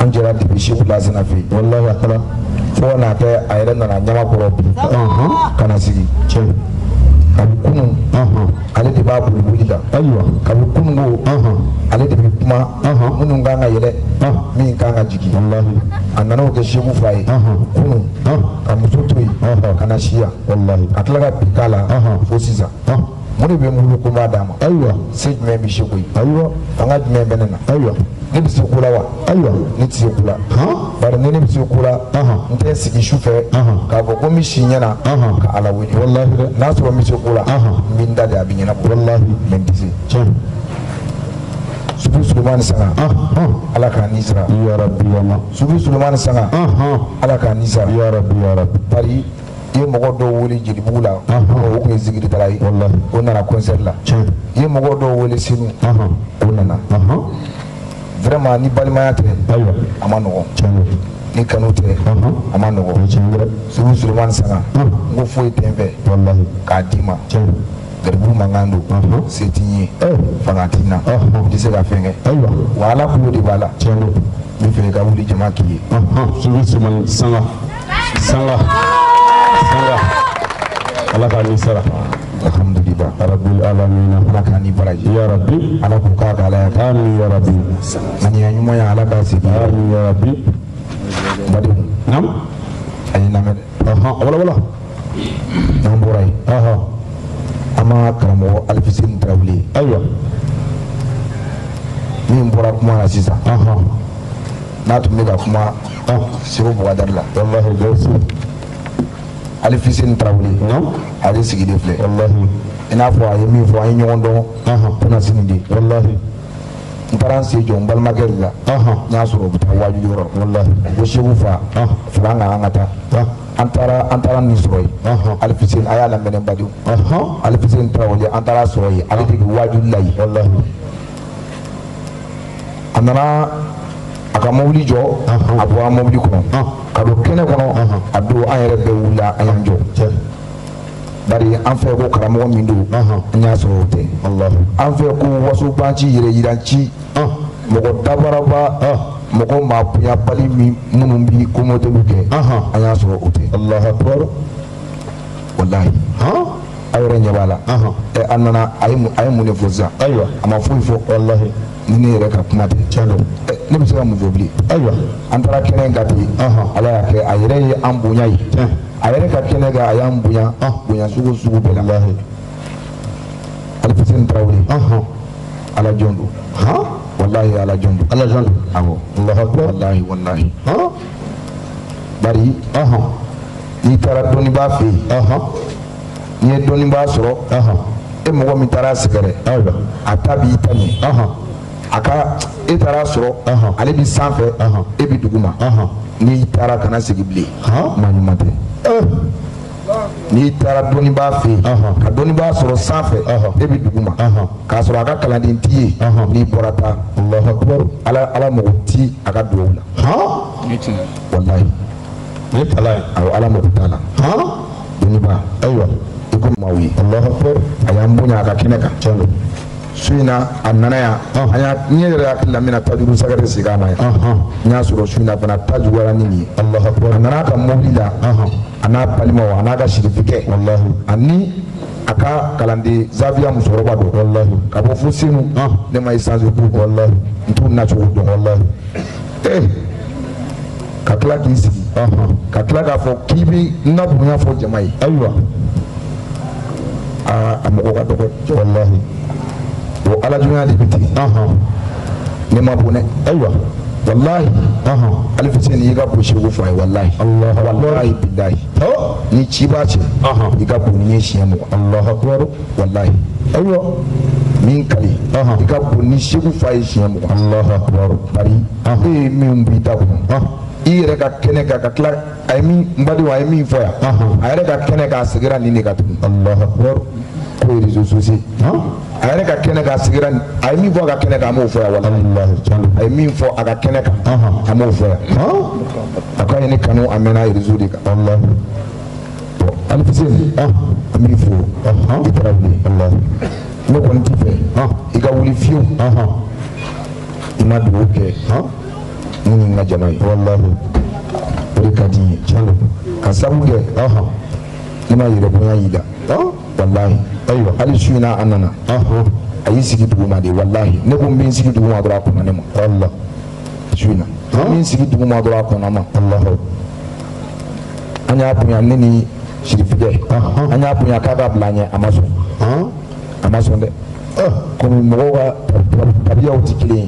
anjara di bishu lazana fi wallahi akala fona ka ayran na nyama ko kana sigi che kabukunu ale de babu bulida aywa kabukunu go ale de bipma mununga ngayele mi kanga jiki wallahi anano ke shebu fai kunu amututui kana shia wallahi atlaga pikala fosiza muri be mulu ko madama aywa sej me bi shekui aywa anga me benena aywa ni sokula wa aywa ni sokula bar ni sokula nte sigi shufe ka go komi shinyana ka alawi wallahi nasu wa mi sokula min dali abinyana wallahi mendisi chan SOUFI Sulaiman sanga alaka nisra ya rabbi wallah SOUFI Sulaiman sanga alaka nisra ya rabbi ya rabbi bari ye mogo do woli jidi bula o ko zikri tarai wallahi o nana concert la ye mogo do woli sinu o nana vraiment ni balmaya te aywa amano ni kanote amano SOUFI Sulaiman sanga ngo foi tembe wallahi kadima garbu mangando setinye fanatina dise ka fenge aywa wala ko di bala chelo mi fe ka wuli jamaaki SOUFI Sulaiman sanga Allah ka nisara alhamdulillah rabbil alamin rakani baraji ya rabbi ala ku ka ala ka ya rabbi ani anyuma ya ala ka sibar ya rabbi badi nam ayna med wala wala nam borai ama karamo alfisin trawli aywa ni mbora kuma na sisa na tumika kuma Oh, c'est vous pour Adalla. Allah est merci. Allez, fils de Traoré. Non. Allez, c'est qui les fleurs. Allah. Et n'a pas eu mieux pour un yondon. Ah, pour un signe. Allah. Il parle ainsi, John Balmagella. Ah, Nasro, pour voir du jour. Allah. Le chef vous va. Ah, Franga Angata. Ah. Antara Nisroy, Alphysine Ayala Menembadou, Alphysine Traoré, Antara Soy, Alphysine Wadulay, Allah. Anara Akamoli Jo, Aboua Mobilicon, Kadokenekon, Abdou Ayerbe Oula Ayanjo, Dari Anfego Karamo Mindou, Nyasote, Allah. Anfego Wasupanchi, Yiranchi, Mogotabaraba, Moko ma punya pali mi munumbi kumote buke. Aya soro ute. Allah akbar. Wallahi. Ayore nyabala. E anana ay mune foza. Aywa. Ama fufo wallahi. Nini reka kumate. Chalo. Ne bisera mu vobli. Aywa. Antara kene ngati. Ala yake ayire ambunyai. Ayire ka kene ga ayambunya. Bunya sugu bela. Wallahi. Alfisen Traoré. Ala jondo. Wallahi ala jondo. Ala jondo. Awo. Allah akbar. Wallahi wallahi. Bari. Itara doni ba fe. Ni doni ba soro. E mo mi tara sikare. Atabi itani. Aka itara soro. Ale bi sanfe. E bi duguma. Ni itara kana sigibli. Mani mate. Ni tara doni ba fe ka doni ba soro sanfe e bi duguma ka soro aka kalandin ti ni borata Allahu akbar ala muti aka doula ni tin wallahi ni talai ala mutala doni ba aywa ikum mawi Allahu akbar ayambunya aka kineka chalo suina annanaya aya nyere akilla mina tajiru sagare sigana nya soro suina bana tajwara nini Allahu akbar anaraka mawlida ana palimo ana ga shirifike wallahi ani aka kalande zavia musoroba do wallahi kabo fusinu ne mai sanzu ku wallahi ntu na chudo wallahi kakla kisi kakla ga fo kibi na bunya fo jamai aywa amoko ga do wallahi o ala junya libiti ne mabune aywa wallahi alifisini yiga bushi gufai wallahi Allah wallahi billahi ni chibache yiga bunyeshi yamu Allah akbar wallahi aywa minkali yiga bunyeshi gufai yamu Allah akbar bari e miumbita ire ka keneka ka kla aimi mbadi wa aimi foya ire ka keneka sigira nini ka Allah akbar ko rizo sosi ayane ka kene ka sigiran ay mi fo ka kene ka mo fo ya wallahi ay mi fo aka kene ka mo fo ya aka ni kanu amena irizuri ka Allah alfisin mi fo itrabi Allah no kon ti fe iga wuli fiu imadu ke ni na jamai wallahi rikadi chalo kasamuge ina yire bunya yida wallahi aywa ali suina anana ayi sigi duguma de wallahi ne ko min sigi duguma dora ko nanema Allah suina min sigi duguma dora ko nanema Allah anya punya nini shirifide anya punya kaka blanye amaso amaso de ko mi mowa tabiya utikile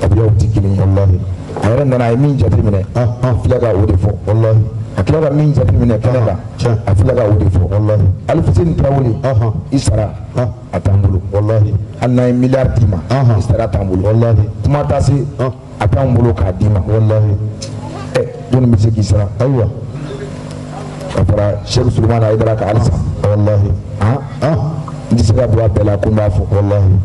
tabiya utikile wallahi ayra ndana min jatimine filaga odefo wallahi aklara min jatimine kanada afilaga odefo wallahi alfisin Traoré isara atambulu wallahi anna milartima isara atambulu wallahi tumatasi atambulu kadima wallahi dun misiki isara aywa afara Sheikh Sulaiman Aidara ka alsa wallahi ndisira bwa bela kumafo wallahi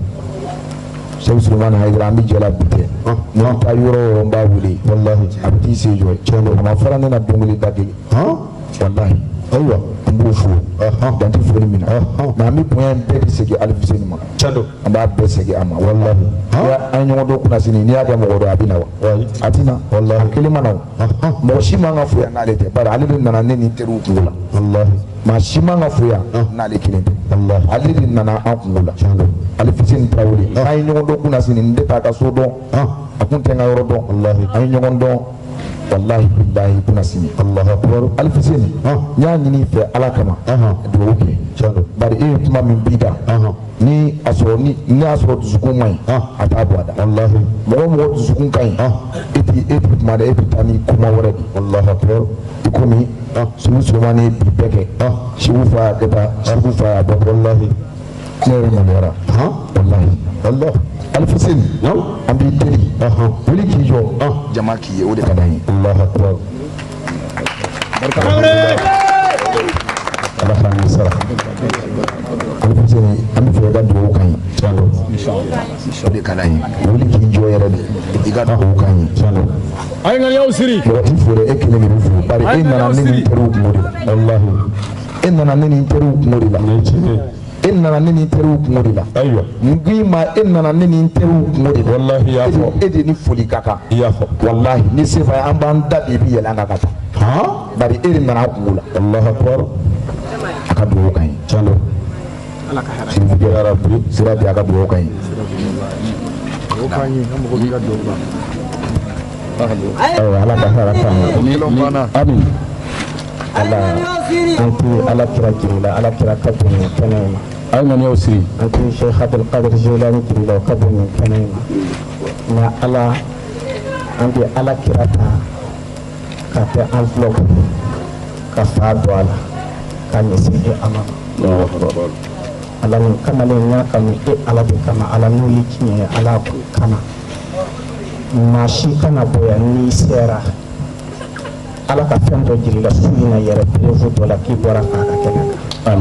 Sheikh Sulaiman Aidara mi jela bute non ta yoro mbabuli wallahi abdi sejo chelo ma farana na dunguli dadili wallahi aywa mbufu danti fori min na mi point pe sigi alfisini ma chelo amba pe sigi ama wallahi ya anyo do kuna sini ni aga mo do abina wa atina wallahi kelima na mo shima ngafu ya nalete bara alidin nana nini teru kula wallahi ma shima ngafu ya nalete kelima wallahi alidin nana akula chelo alfisin Traoré ay ñogon do kuna sini ndeta ka so do akun tenga yoro do wallahi ay ñogon do wallahi billahi kuna sini Allahu akbar alfisini yani ni fe alakama do okay chalo bari e tuma min bida ni asoni ni asoro tsuku mai atabu ada wallahi mo mo tsuku kai eti ma da eti tani kuma wore Allahu akbar ikumi sunu mani bibeke shiufa kata shiufa da wallahi kere manera wallahi Allah alfisin ambi teli wuli ki jo jama ki ye wode kadai Allahu akbar alfisin ambi fo gadu wukan chalo inshallah shode kadai wuli ki jo yare igada wukan chalo ay ngal yaw siri wati fure ekele mi fu bari ay nana nini teru mori Allah inna nini teru mori la إننا نني تروك موديلا. أيوة. نقول ما إننا نني تروك موديلا. والله يا أخو. إدني فولي كاكا. يا أخو. والله نسيفا أمبان دبي يلانا كاكا. ها؟ بري إدنا نقولا. الله أكبر. أكبر كاين. شلون؟ الله كهرب. سيدي يا ربي سيدي أكبر كاين. كاين. هم غدير دوبا. أيوة الله كهرب كاين. ميلون بانا. أمين. Allah, anti Allah kira kira, Allah kira kabinet kenal. Aman ya usri. Anti Syekh Abdul Qadir Jilani kira kabinet kenal. Nah Allah, anti Allah kira tak kata anflok, kafadu Allah, kami sedih aman. Allah kamalnya kami Allah berkama Allah nuliknya Allah berkama. Masih kan abu yang ni serah. Allah ka fɛn dɔ jiri la su in na yɛrɛ perewu dɔ la k'i bɔra k'a ka kɛnɛ kan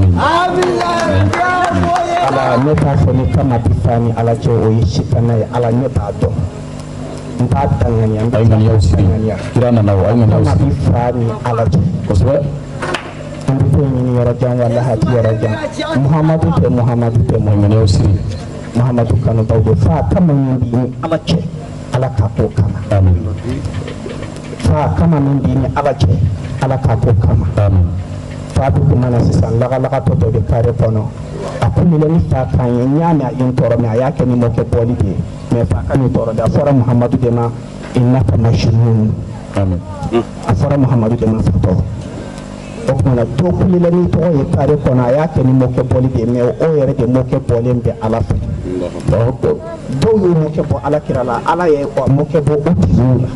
ala ne t'a fɔ ni kama ti fa ni ala cɛ o ye sitanɛ ye ala ne t'a dɔn n t'a danganiya n t'a danganiya kira nana o a ŋaniya o sigi kama ti fa ni ala cɛ kosɛbɛ an bɛ t'o ɲini yɔrɔ jan wa lahati yɔrɔ jan muhamadu tɛ mɔ ŋaniya o sigi muhamadu kanubaw de fa kama min bi ni ala cɛ ala ka t'o kama fa kama min bi ni ala cɛ ala ka t'o kama fa bɛ kuma na sisan lagalagatɔ dɔ bɛ kare kɔnɔ a ko nin bɛ ni fa kan ye n y'a mɛn a ye n tɔɔrɔ mɛ a y'a kɛ ni mɔkɛ bɔli de ye mɛ fa ka nin tɔɔrɔ de a fɔra muhamadu de ma innaka majnun a fɔra muhamadu de ma fatɔ o tuma na to kulela ni tɔgɔ ye kare kɔnɔ a y'a kɛ ni mɔkɛ bɔli de ye mɛ o yɛrɛ de mɔkɛ bɔlen bɛ ala fɛ dɔw ye mɔkɛ bɔ ala kira la ala ye mɔkɛ bɔ o tigiw la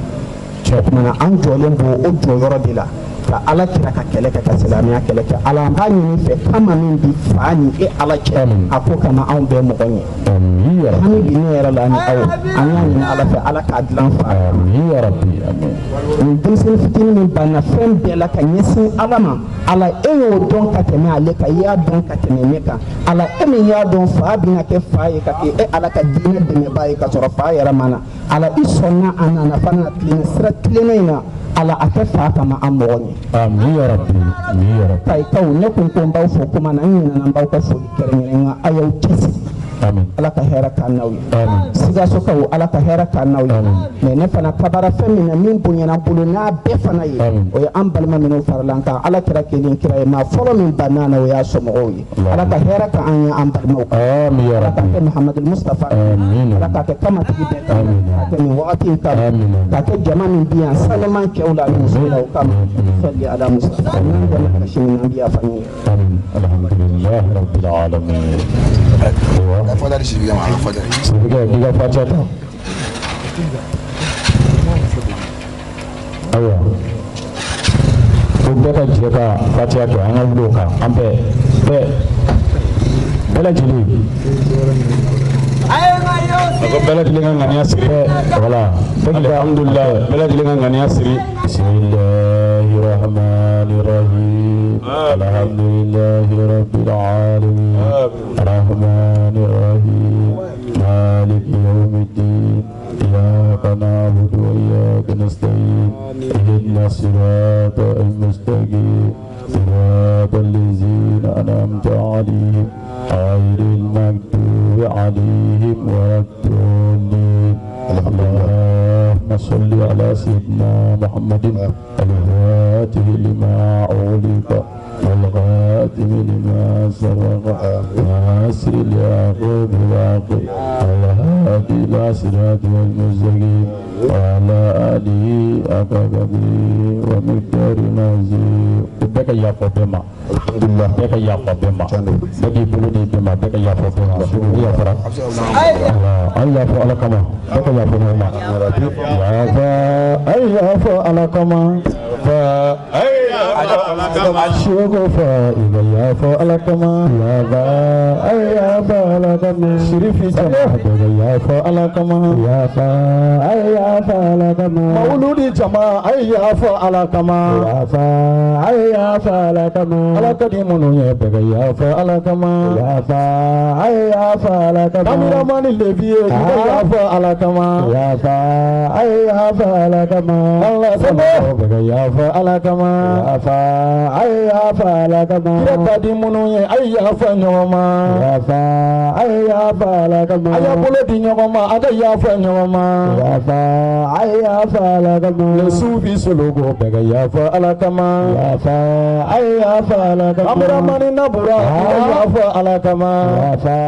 mana an jɔlen bo o jɔyɔrɔ de la ka ala kira ka kɛlɛ kɛ ka silamɛya kɛlɛ kɛ ala an b'a ɲini fɛ kama min bi fa ni e ala cɛ a ko kana anw bɛɛ mɔgɔ ɲɛ hami bi ne yɛrɛ la ni aw an y'a ɲini ala fɛ ala k'a dilan fa nin denmisɛnnin fitinin min banna fɛn bɛɛ la ka ɲɛsin ala ma ala e y'o dɔn ka tɛmɛ ale kan i y'a dɔn ka tɛmɛ ne kan ala e min y'a dɔn fa bɛna kɛ fa ye ka kɛ e ala ka diinɛ dɛmɛbaa ye ka sɔrɔ fa yɛrɛ ma na ala i sɔnna a nana fana tilen sira tilenna in na ala a tɛ fa kama an mɔgɔ ɲɛ kayikaw ne kun ko n b'aw fo kuma na n ɲinana n b'aw ka foli kɛrɛnkɛrɛn nka a y'aw cɛsiri ala ka hɛrɛ k'an n'aw ye sikasokaw ala ka hɛrɛ k'an n'aw ye mɛ ne fana kabara fɛn min na min bonyana n bolo n'a bɛɛ fana ye o ye an balima minnu farala n kan ala kira kelen kira ye maa fɔlɔ min banna na o y'a somɔgɔw ye ala ka hɛrɛ ka an ye an balimaw kan ala ka kɛ muhamadu mustafa ala ka kɛ kamatigi bɛɛ kan ka kɛ nin wagati in kama ka kɛ jama min bi yan saliman cɛw la ani musow la o kama sali ala musa n'an dɛmɛ kasi min an bi yafa ɲini alhamdulilahi rabbil alamin فادر شيبيا مع الفادر شيبيا فاتاتا ايوه فبدا جيكا فاتاتا انا لوكا امبي بلا جلي ايوه يوسف بلا جلي غنيا سري ولا الحمد لله بلا جلي غنيا سري بسم الله الرحمن الرحيم الحمد لله رب العالمين الرحمن الرحيم مالك يوم الدين إياك نعبد وإياك نستعين اهدنا الصراط المستقيم صراط الذين أنعمت عليهم غير المغضوب عليهم ولا الضالين اللهم صل على سيدنا محمد الفاتح لما أغلق والغالب فاته لما سبق وعسر اليعقوب واقف والهادي الى صراط المستقيم وعلى اله حق قدره ومقداره العظيم. بك يا فاطمه الحمد لله بك يا فاطمه بك بلدي كما بك يا فاطمه يا فرح الله فعلكما بك يا فاطمه الله فعلكما أشوق فإليا فألكما يا با أيا فألكما شريفي جماعة يا فألكما يا با أيا فألكما مولودي جماعة أيا فألكما يا با أيا فألكما ألكديمونو يا بيا فألكما يا با أيا فألكما كاميرامان الليبي يا فألكما يا با أيا فألكما الله سبحانه يا فألكما يا با أيها فالكما يبدي منو أيها فنوما يا فا أيها فالكما أيها بلدي نوما أديها فنوما يا فا أيها فالكما لسوفي سلوكو بيا فالكما يا فا أيها فالكما أمرماني نبرا يا فالكما يا فا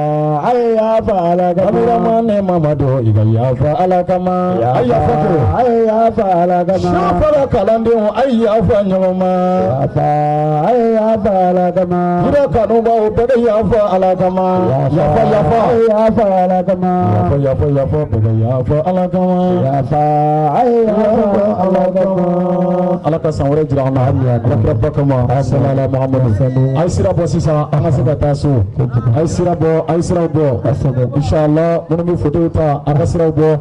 أيها فالكما أمرماني مامادو يا فالكما يا فا أيها فالكما شافر كلاندو أيها فنوما يا فالكما يا كنوبا يا فالكما يا فالكما يا فالكما يا فالكما يا فالكما يا فالكما على كساموري جرانا ربكما على محمد أيسرا بوسيسا أنا سكتاسو أيسرا بو أيسرا بو إن شاء الله بنمي فوتو تا أيسرا بو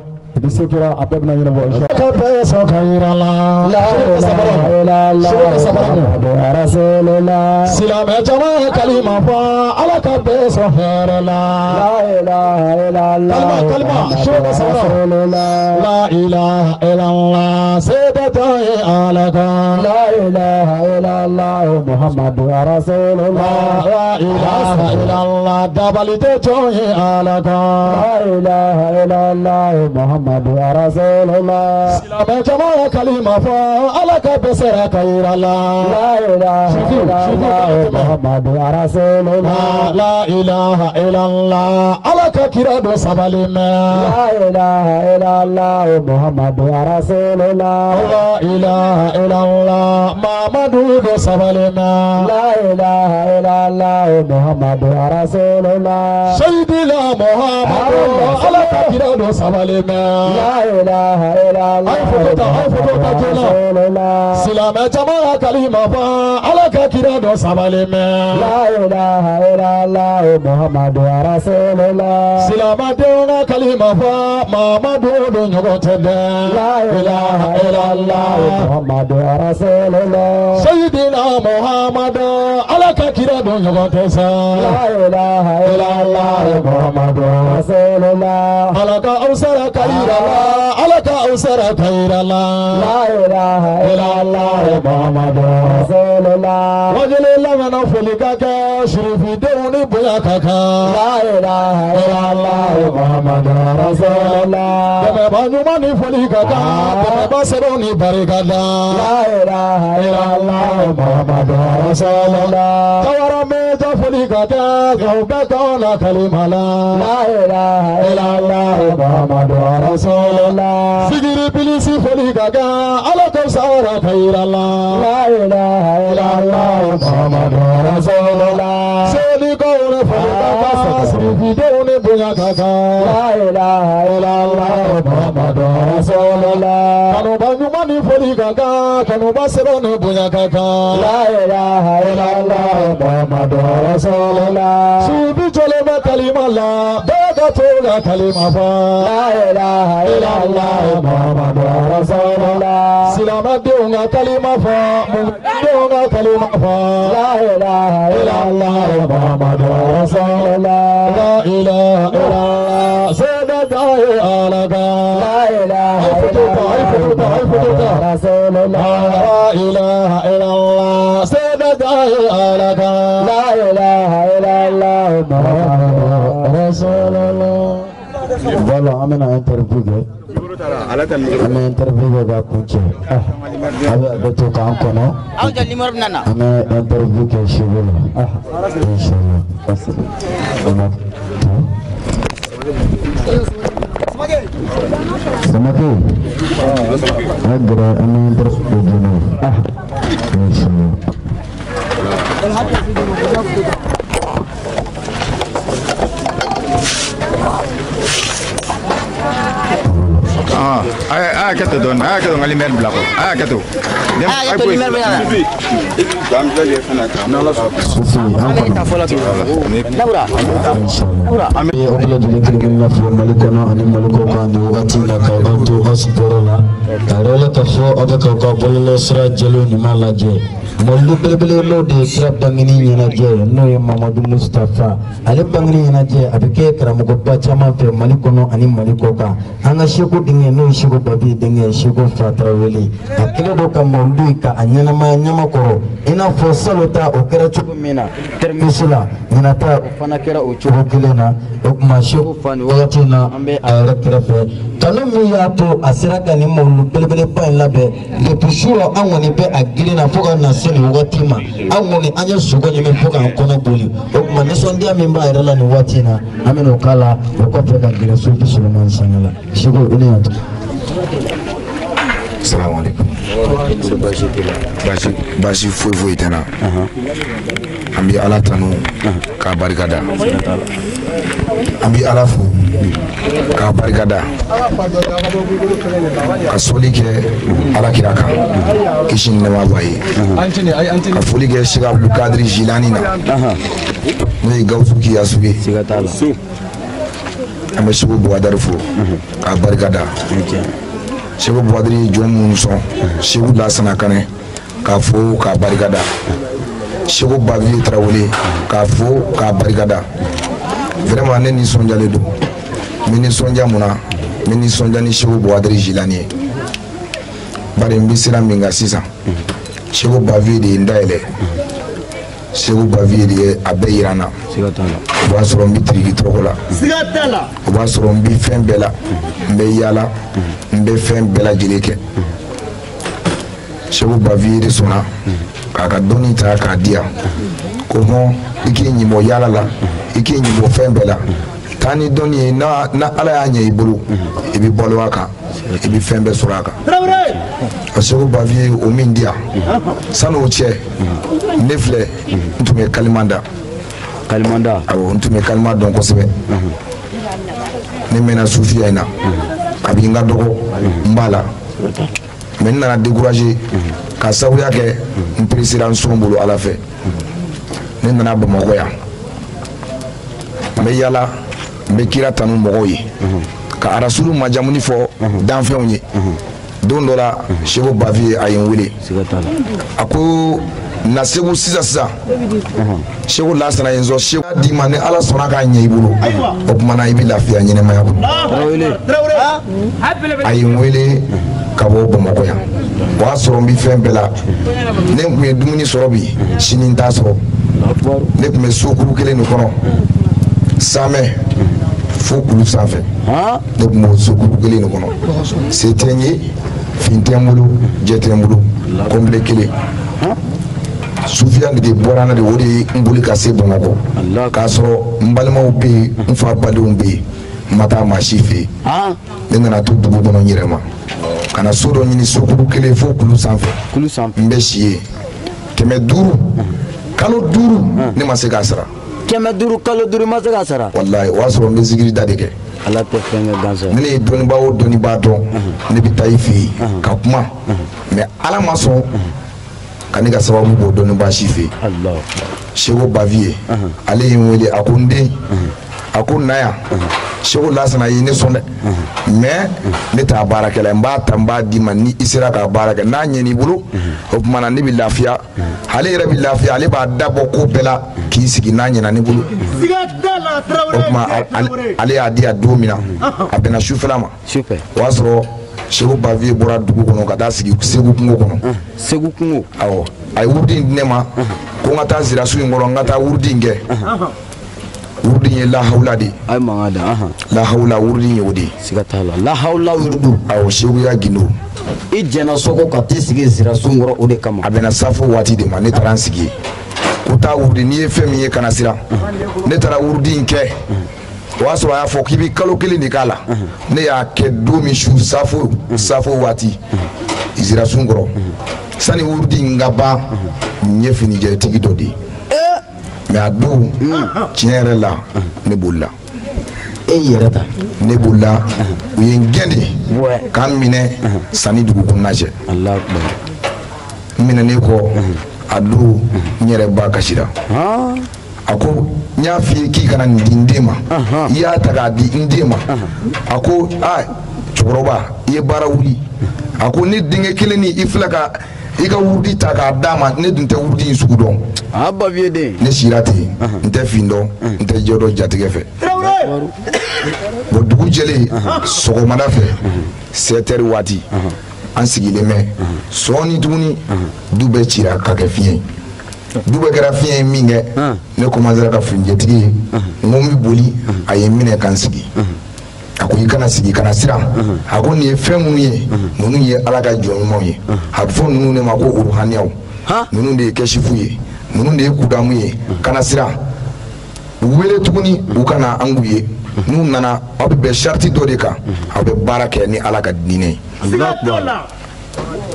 disekira apa benar yang boleh kafairallah la ilaha rasulullah silam jamaah kalimah fa ala kafairallah la ilaha illallah kalimah rasulullah la ilaha illallah sedatai alaka la ilaha illallah muhammadur rasulullah la ilaha illallah dabalite joy alaka la ilaha illallah muhammad يا رسول الله سلام جماعة كلمة فعلك بسر خير الله لا إله إلا الله محمد يا رسول الله لا إله إلا الله عليك كراد سبالي لا إله إلا الله محمد يا رسول الله لا إله إلا الله محمد سبالي لا إله إلا الله محمد يا رسول الله سيدنا محمد عليك كراد سبالي لا إله إلا الله سلام جماعة كلمة فعلك كراد سبالي لا إله إلا الله محمد يا رسول الله سلام دينا كلمة فمحمد لا إله إلا الله محمد يا رسول الله سيدنا محمد عليك كراد لا إله إلا الله محمد يا رسول الله عليك أوصل كريم عليك أوسر خير الله لا إله إلا الله محمد رسول الله وجل الله نفلكك شريف دوني بلاكك لا إله إلا الله محمد رسول الله بابا نماني فلكك بابا سروني بركك لا إله إلا الله محمد رسول الله تورا ميزا فلكك غوبك ولا كلمة لا إله إلا الله محمد رسول الله سجل بليس فليكا على كوسارة خير الله لا إله إلا الله محمد رسول الله سلي قول فليكا سري دون بياكا لا إله إلا الله محمد رسول الله كانوا بنيمان فليكا كانوا بسرون بياكا لا إله إلا الله محمد رسول الله سوبي جلما كلمة لا بياكا تولا كلمة لا إله لا إله إلا الله محمد رسول الله سلام ديونا كلمة فمدونا كلمة لا إله إلا الله محمد رسول الله لا إله إلا الله سيدك عليك لا إله إلا رسول الله لا إله إلا الله سيدك عليك لا إله إلا الله محمد رسول الله Voilà, amène à interviewer. Amène interviewer va coucher. Avec le tout en commun. Amène interviewer que je veux. Ah, c'est sama tu, ada amin terus begini. Ah, insyaallah. Ah, kata don, kata don kalimer belakang, kata. Kata kalimer belakang. Susi, amin. Naura, naura. Amin. Oklah jadi kena film malikona, anim malikona, diwati nak abang tu as corona. Tarola tafu, ada kau kau boleh serat jalur ni malah je. Malu beli lo di kerap bangini ni aja, no yang Muhammad Mustafa. Alip bangini ni aja, abike kerana mukubat zaman film malikona, anim malikona. Angasihku dingin. Noi shigo babi dengi shigo fataweli akile doka maudui ka anyana manyama koro ina fosalo ta okera chugo mina termisula ina ta ufana kera uchugo kilena okma shigo fan wakati na alakira fe kalumi yato asiraka ni maulu belebele pa inlabe depushuro angwani pe agili na foka nasini wakati ma angwani anya sugo nime foka ankona buli okma nisondia mimba irala ni wakati na ameno kala wakafeka gire suipi suluman sangala shigo ini yato. Assalamualaikum. Basi fui tena. Ambil alat tanu kabar kada. Ambil alat fu kabar kada. Kasuli ke ala kiraka. Kishin nama bayi. Kasuli ke segala kadri jilani na. Nih gausuki asuki. Ame suku buat darfu, kabar kada. Suku buat dari Jomunson, suku Lassana Kane, kafu kabar kada. Suku bagi TRAORE, kafu kabar kada. Firman ini sonja ledu, ini sonja muna, ini sonja ni suku buat dari Jilani. Barembi siram mengasisa, suku bagi di Indaile, suku bagi di Abeirana. Basrombi trigitola, Basrombi Fembela, Meyala, Mbefembela Gileke. Chebu Baviri Sona, Kakadonita Kadia, Komo, Ikini Moyala, Ikini Mofembela, Tani Doni, na Alanya Iburu, Ibi Boluaka, Ibi Fembe Suraka. Chebu Baviri Omindia, Sanoche, Nefle, Ntume Kalimanda. Kalimanda. Awo, ntume kalima donko sebe. Nemena Soufi aina. Kabinga doko mbala. Menina na dekouraje. Kasawu yake mpelisira nsombolo alafe. Nenda na bomogoya. Meyala mekira tanu mogoyi. Ka arasulu majamuni fo danfe onye. Dondola shebo bavi ayinwele. Ako na sebu sisa Cheiko Lassana enzo Cheiko di mane ala sonaka nyeibulu opmana ibi lafia nyene mayabu ayimwele kabo bomokoya wasorombi fembela nekume dumuni sorobi shininta so nekume sokuru kele nukono same fokulu safe nekume sokuru kele nukono setenye fintemulu jetemulu komble kele Soufiane de Borana de Wodi Mbulikase Bongo Kasro Mbalma Upi Mfabali Umbi Mata Mashifi Nena na tutu bubono nyirema Kana soro njini sokuru kele fo kulusanfe Mbeshie Keme duru Kalo duru Nema sekasara Keme duru kalo duru ma sekasara Wallahi wasoro mbezigiri dadeke Nene doniba o doniba don Nebi taifi Kapuma Me alamason Kanika sababu bodoni bashifi. Allah. Cheiko Bavie. Ali imwele akunde. Akunaya. Cheiko Lassana yine sonde. Me neta barakela mba tamba dimani isira ka baraka na nyeni bulu. Opmana ni bilafia. Hali rabi lafia ali ba dabo kopela kisiki na nyena ni bulu. Sigadala TRAORE. Opma ali adia domina. Abena shuflama. Super. Wasro Cheiko Bavie bora dugu kono kada sigi segu kungo kono segu kungo awo ay wudi nema ko ngata zira su ngoro ngata wudi nge wurdin la haula de ay ma da aha la haula wurdin yodi sigata la haula wurdu aw shiwiya gino I jena soko ka tisigi zira sungoro o de kama abena safu wati de ma ne transigi kuta wurdin femi kana sira ne tara wurdin ke waso ya fokibi kalo kili nikala ne ya keddo mi shu safu wati izira sungoro sani wurdin ngaba nyefi ni je tigi dodi mais adou tiens là neboula et yerata neboula yengende kamine sani dugukunaje allah akbar mina neko adou nyere ba kashira ha ako nyafi ki kana ndindema ya taga di ndema ako ay choroba ye barawuli ako ni dinge kileni iflaka Ika wudi taka dama ne dunte wudi sukudon abba viede ne shirati nte findo nte jodo jatigefe bodugu jeli soko madafe seter wati ansigile me soni tuni dube chira kakefien dube grafien minge ne komanzara ka finjetigi ngomi boli ayemine kansigi Aku ikana sigi kana sira aku ni efemu ye nunu ye alaga jonmo ye hafo nunu ne mako uruhaniawo nunu de keshifu ye nunu de kudamu ye kana sira wele tukuni ukana anguye nunu nana abbe sharti dodeka abbe baraka ni alaga dine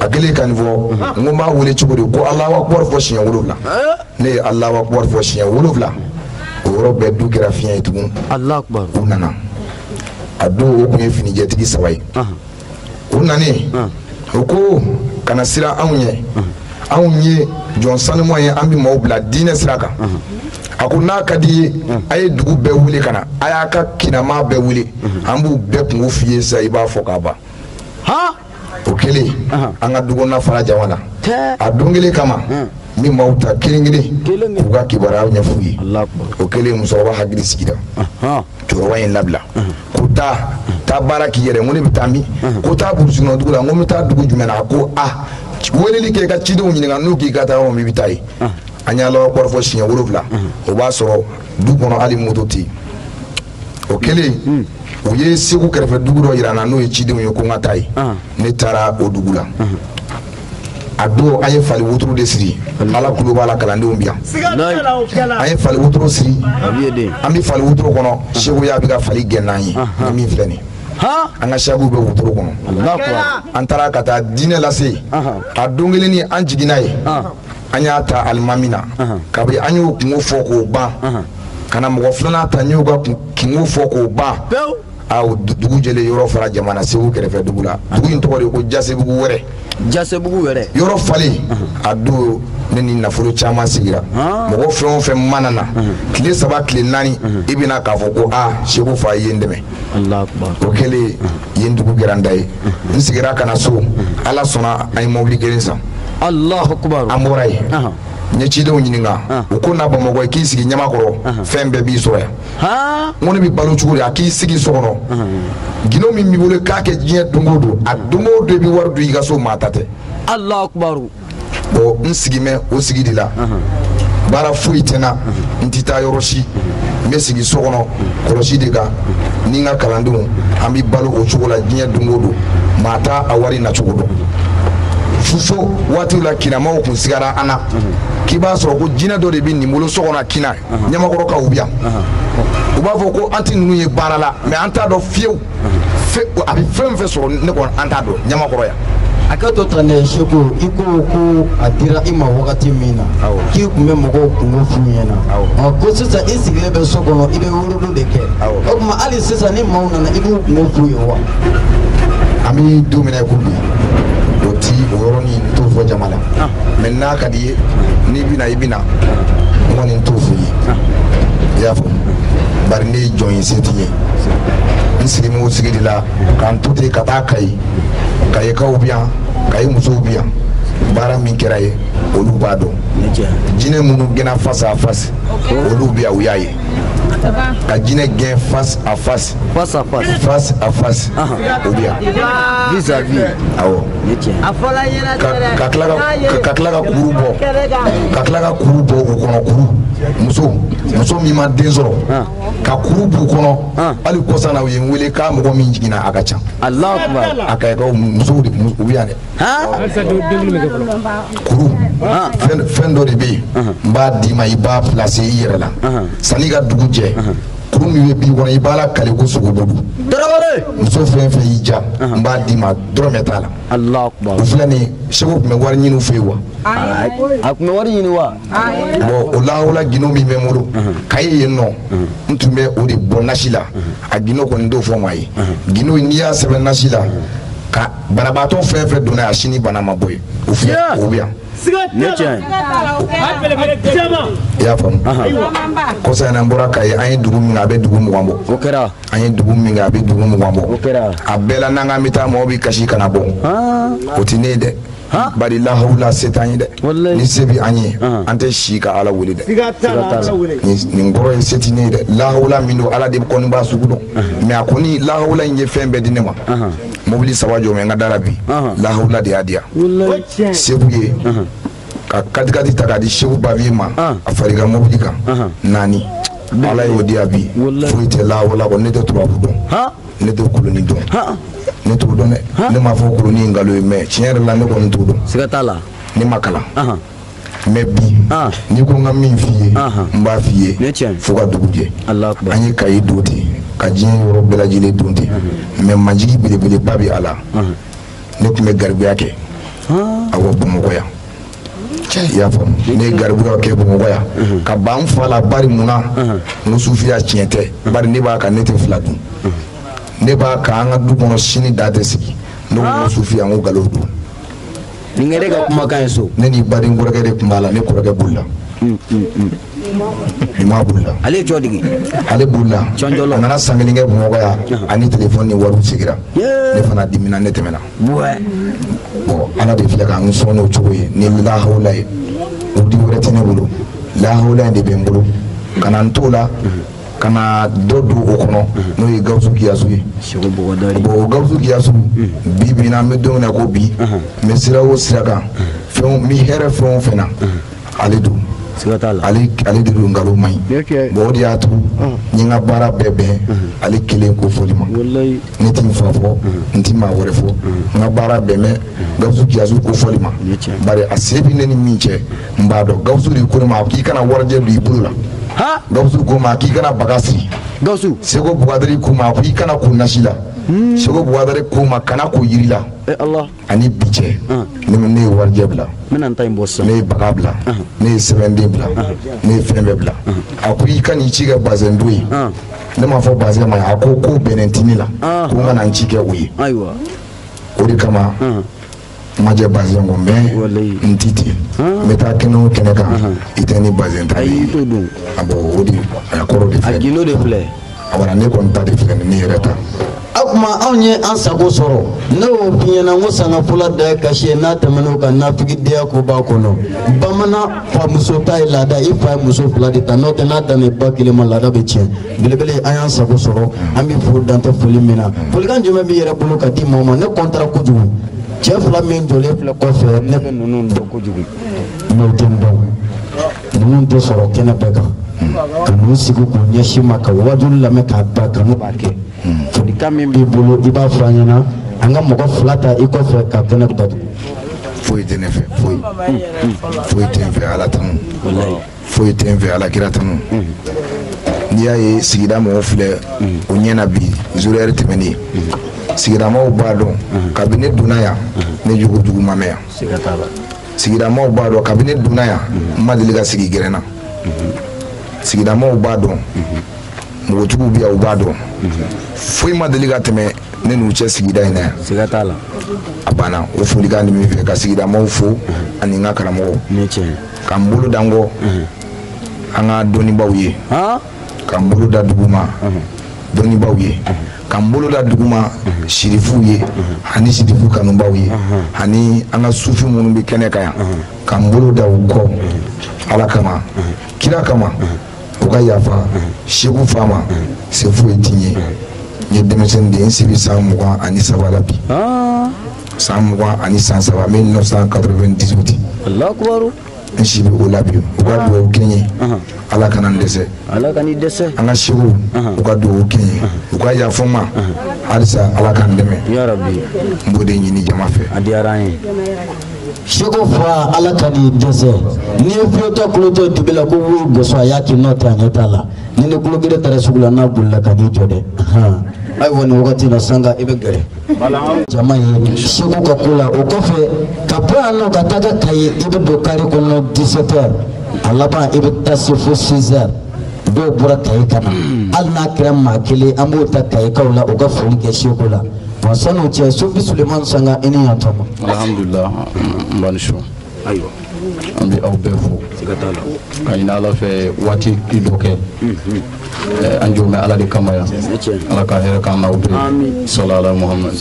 akele kanvo ngoma wele chukuri ko Allahu akbar fo shiya wulula ne Allahu akbar fo shiya wulula robe du grafien itun Allahu akbar nana ado okunye fini jetigi sawai unani huko kana sira aunye jonsani moye ambi mobla dine siraka akuna kadi ay dugu bewule kana ayaka kinama bewule ambu bepu fiye sai ba fokaba ha okele anga dugo na faraja wala adungile kama mi mauta kilingile uga kibara nyafuyi okele musoba hagri sikida tuwa yin labla kuta tabara kiyere ngone bitami kuta bursuna dugula ngome ta dugu jumena ko a weleli ke ka chido nyinga nuki kata o mi bitai anyalo korfo shinya wurufla obaso dugono ali mudoti okele uye siku kerfe duguro irana no chido yoko ngatai netara odugula ado aye fali wotro desiri ala kuluba ala kalande ombia aye fali wotro siri ami fali wotro kono shego ya biga fali genani mi fleni ha anga shagu be wotro kono antara kata dine lase adongele ni anjiginaye anyata almamina kabi anyo ngofo ko ba kana mgoflana tanyo ga ngofo ko ba aw dugu jele yoro fara jamana sewu kerefe dugula dugu intore ko jase bugu were yoro fali adu neni nafuru chama sigira mogo fron fe manana kile saba kile nani ibina kafoko a shego fa yendeme allah akbar okele yendugu gerandai nsigira kana so ala sona ay mobiligerensa allah akbar amorai Nyechido nyininga ukona ba mogo kisigi nyamakoro fembe bisoya ha ngone bi balu chukuri akisigi sono gino mi bole kake jien dungodo adumodo bi wardu igaso matate allah akbar bo nsigime osigi dila bara fuitena ntita yoroshi mesigi sono koroshi dega ninga kalandu ambi balu ochukola jien dungodo mata awari na chukodo fuso watu la kina mau kunsigara ana kiba soro ko jina do de bin ni mulo soro na kina nyama ko ka ubia ubavo ko anti nuye barala me anta do fieu fe abi fem fe soro ne ko anta do nyama ko ya akato tane shego iko adira ima wakati mina ki kume mogo kungofu nyena ko sisa isigile be soko no ibe wuru de ke ko ma ali sisa ni mauna na ibu kungofu yo ami dumina ko ti woroni tofo jamala menna kadi ni bina ngoni tofo yi yafo barne join setiye nsiri mo sigidi la kan tuti kata kai ka ubiya kai muso ubiya bara min kiraye olubado jine munu gena fasa fasi olubiya uyaye La Guinée gagne face à face. Face à face. Face à face. Ou bien vis-à-vis. Ah ouais. Muso muso mi ma denzoro ka kuru bu kono ali kosa na wele ka mo mi jigina aga cha Allahu Akbar aka ga muso de wiya ne kuru fendo de bi mba di mai ba place yire la saniga duguje kuru mi bi wona ibala kale ko sugo bobu Traoré muso fe hija mba di ma drometa la Allahu Akbar fulani shebub me warni nu fewa akmewari ni wa bo olawla ginomi memoro kaye no ntume ori bonashila agino ko ndo fo mai gino niya sebenashila ka barabato fefre dona ashini bana maboy ofia obia nechai ya fam ko sa na mbora kaye ay dugum ngabe dugum wambo okera ay dugum ngabe dugum wambo okera abela nanga mita mobi kashi kana bo otine de bari la hawla setani de ni sebi anyi ante shika ala wuli de ni ngoro setini de la hawla minu ala de ko nba sugudo me akoni la hawla nje fembe dinema mobili sawajo me ngadara bi la hawla de adia sebuye ka kadgadi takadi shebu bavima afariga mobilika nani ala yodia bi fuite la hawla ko neto tubabudo neto kuluni do ne to do ne ma fo ko ni ngalo me chiere la ne ko nto do sikatala ni makala me bi ni ko ngami fiye mba fiye fo ka duguje Allah Akbar anyi kayi doti ka jin robe la jile donti me manji bele bele babi ala ne ko me garbi ake awo bu mo koya ya fo ne garbi ake bu mo koya ka ban fala bari muna no sufiya chiente bari ne ba ka nete flatun ne ba ka nga du kono sini date siki ndo mo Soufia ngo galodu ni ngere ga kuma kan so ne ni bari ngura ga de kuma la ne kura ga bulla ni ma bulla ale jodigi ale bulla chonjolo na sangi ngere mo ga ani telephone ni waru sigira ne fana dimina ne temena ouais bon ana de fila ka ngo sono choye ni la hawla e udi wore tenebulu la hawla de bembulu kana ntola kana dodu okono no e gawsu kiasugi shego bogodari bo gawsu kiasu bibi na medo na ko bi mesira wo siraka fon mi here fon fena aledu sikatala ale diru ngalo mai bo dia tu nyinga bara bebe ale kelen ko folima wallahi neti fofo nti ma worefo na bara beme gawsu kiasu ko folima bare asebi neni minche mbado gawsu ri ko ma ki kana warje bi bula gawsu ko ma ki kana bagasi gawsu sego buadari ko ma ki kana ko nashila sego buadari ko ma kana ko yirila Allah ani biche ne warje bla menan tay bossa ne bagabla ne sevende bla ne fembe bla akuri kani chiga bazendui ne ma fo bazia ma akoko benentinila ko ngana nchike uyi aiwa ori kama maje bazia ngombe ntiti meta keno keneka itani bazenta ai to do abo odi akoro de fle agino de fle awara ne konta de fle ne reta akuma onye ansago soro no binyana ngosanga pula da kashe na tamano ka nafigidia ko ba kono bamana fa musota ila da ifa muso pula de tanote na tane bakile mala da beche bilebele ayan sago soro ami fu dante fulimina fulkan jume bi yera pulu kati mama ne kontra kuju chef la min dole pula ko fe ne nunun do kuju no tembo nunun do soro kena beka kanu siku kunyeshima ka wadul la meka ba kanu bake fodi kami bi bulu iba franyana anga moko flata iko fe ka tenak badu foi tenefe foi foi tenve ala tan wallahi foi tenve ala kiratan niya e sigida mo fle onyana bi zurere temeni sigida mo bado kabinet dunaya ne jugudu mamea sigida mo bado kabinet dunaya madiliga sigigerena sigida mo bado mojubu bia ubado foi madiliga teme ne nuche sigida ina sigatala abana ofuliga ni mifeka sigida mo fu aninga kala mo neche kambulu dango anga doni bawye kambulu da duguma doni bawye kambulu da duguma shirifuye ani shirifu kanubawye ani anga sufi munumbi keneka ya kambulu da uko alakama kila kama pour qu'il y ait chez vous femme, c'est vous étiez. J'ai démissionné de 100 mois à Nissavalapi. 100 mois à Nissavalapi, 1998. Allah Akbar. Un chibou au labio, au gado au Kenya, à la canandese, à la canidese, à la chibou, au gado au Kenya, au gaya foma, à la candeme, Yarabi, Boudini Yamafe, à Diarain. Chego fa ala kadi dese ni fioto kloto tibela ko wugo so ayaki nota nyatala ni ne kulogire tare sugula na bulla kadi jode ha ay woni wakati na sanga ibegere bala jama yi chego ka kula okofe kapano kataga kai ibe bokari ko no 17h alaba ibe tasifu 6h do buratai kana alna kiram makili amota kai kaula okofu ke chego la Wasanu cha Soufi Suleiman sanga ini yatama. Alhamdulillah, banisho. Ayo. Ambi aubefo. Sikatala. Kaina ala fe wati idoke. Anjume ala de kamaya. Ala kahera kana ubi. Sallallahu alaihi Muhammad.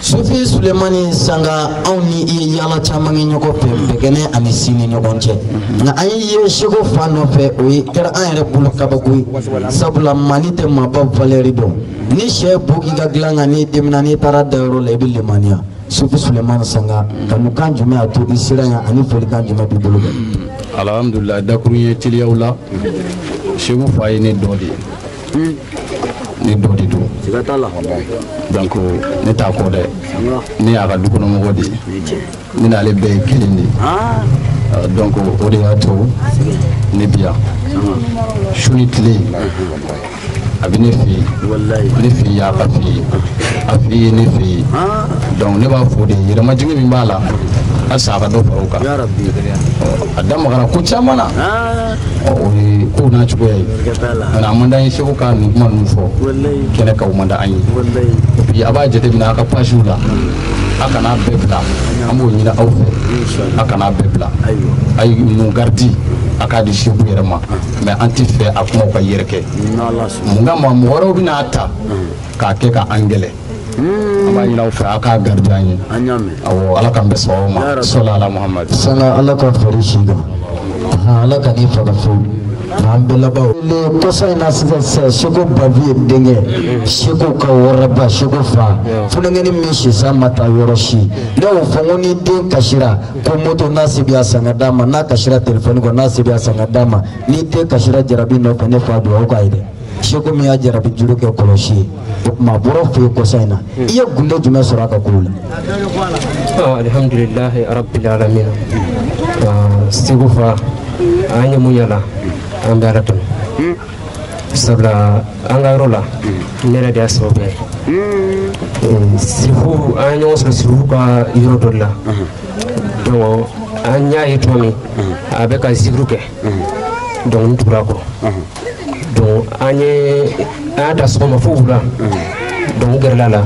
Soufi Suleiman sanga auni yala chama nyoko pembekene anisini nyokonche. Na ayi shiko fano fe wi kera ayere buluka bagui. Sabla manite mabab valerido. Ni she bukiga glangani demnani taradero lebile mania Soufi Suleiman sanga kanukan jume atu isiranya anifelikan jume bibuluga alhamdulillah dakurunye tiliyaula shemu faye ni dodi do sikatala donc ni ta ko de ni aga dukono mo godi ni na le be kelini donc odi ato ni bia shunitli abine fi wallahi ni fi ya kafi afi ni fi donc ne ba fodi yira majingi mi bala asaba do faruka ya rabbi adam gara ko chamana o ni ko na chugo yayi na amanda yin shego ka ni kuma nufo wallahi kene ka umanda anyi wallahi ya ba jete bina ka fashula aka na bebla ambo ni na aufe aka na bebla ayi no gardi akadi shego yera ma me antife akuma ko yerke ngama mo woro binata ka ke ka angele amani na ufa aka garjani anyame awo alaka mbeso ma sallallahu alaihi Muhammad sallallahu alaka farishida alaka ni farafu ambela ba le kosa na sasa shego bavi denge shego ka woraba shego fa funengeni mishi sama tayoroshi leo fongoni din kashira ko moto nasibi asangadama na kashira telefoni ko nasibi asangadama ni te kashira jarabino ko ne fa do ko aide Shoko mi ajara bijuru ke koloshi ma borofu ko sayna iya gulle juma suraka kulula alhamdulillah rabbil alamin istighfar anya munyala ambaratun sabla angarola nera dia sobe sifu anya osra sifu ka irodolla to anya itomi abeka zikruke don turako donc anye ata soma fula donc gerla la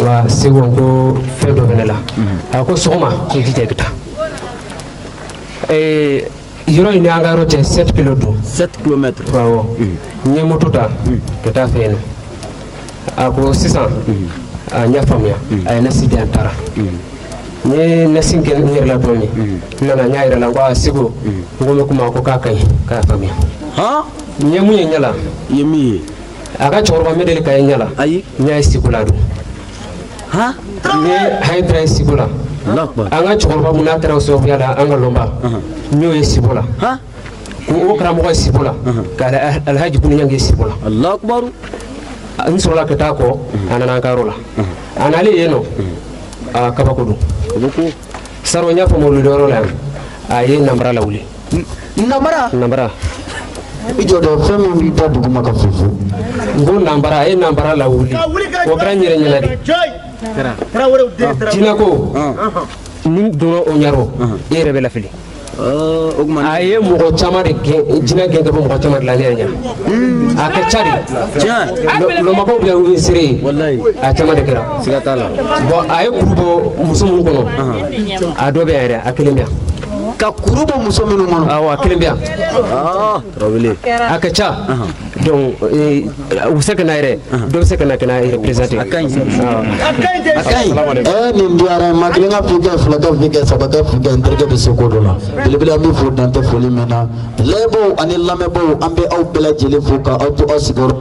wa segongo fedo benela ako soma kitekta e yoro ni anga rote 7 km 7 km waaw nye motota keta fen ako 600 anya famia ay nasidi antara nye nasinge nirla boni nana nyaira la wa sigo ngomo kuma ko kakai ka famia ha nyemuye nyala yemi aga chorwa medel kay nyala ay nyaay sikula do ha ne hay tray sikula lakba aga chorwa munatra sofia la anga lomba nyoy sikula ha ko okra mo sikula kala alhaji kunyange sikula Allahu akbar an sola katako anana karola anali yeno kabakodo boko saro nya fo mo loro la ay nambara lawli nambara ijo do fami mi ta duguma ka fufu ngo nambara e nambara la wuli ko granyere nyeladi TRAORE jinako ni do onyaro e rebe la fili aye mo ko chamare jinake do mo ko chamare la nyanya aka chari lo mako bi ru sire wallahi a chamare kera sikatala bo aye kubo musumu ko adobe ere akelemia ka kuruba musominu mono awa kelembia ah trawele akacha donc ou c'est que naire donc c'est que na kana représenté akai ni ndiara maglinga fuga flota fuga sabata fuga entrega be sokodola bilbila mi fudante fuli mena lebo anilame bo ambe au bela jele fuka au to asigoro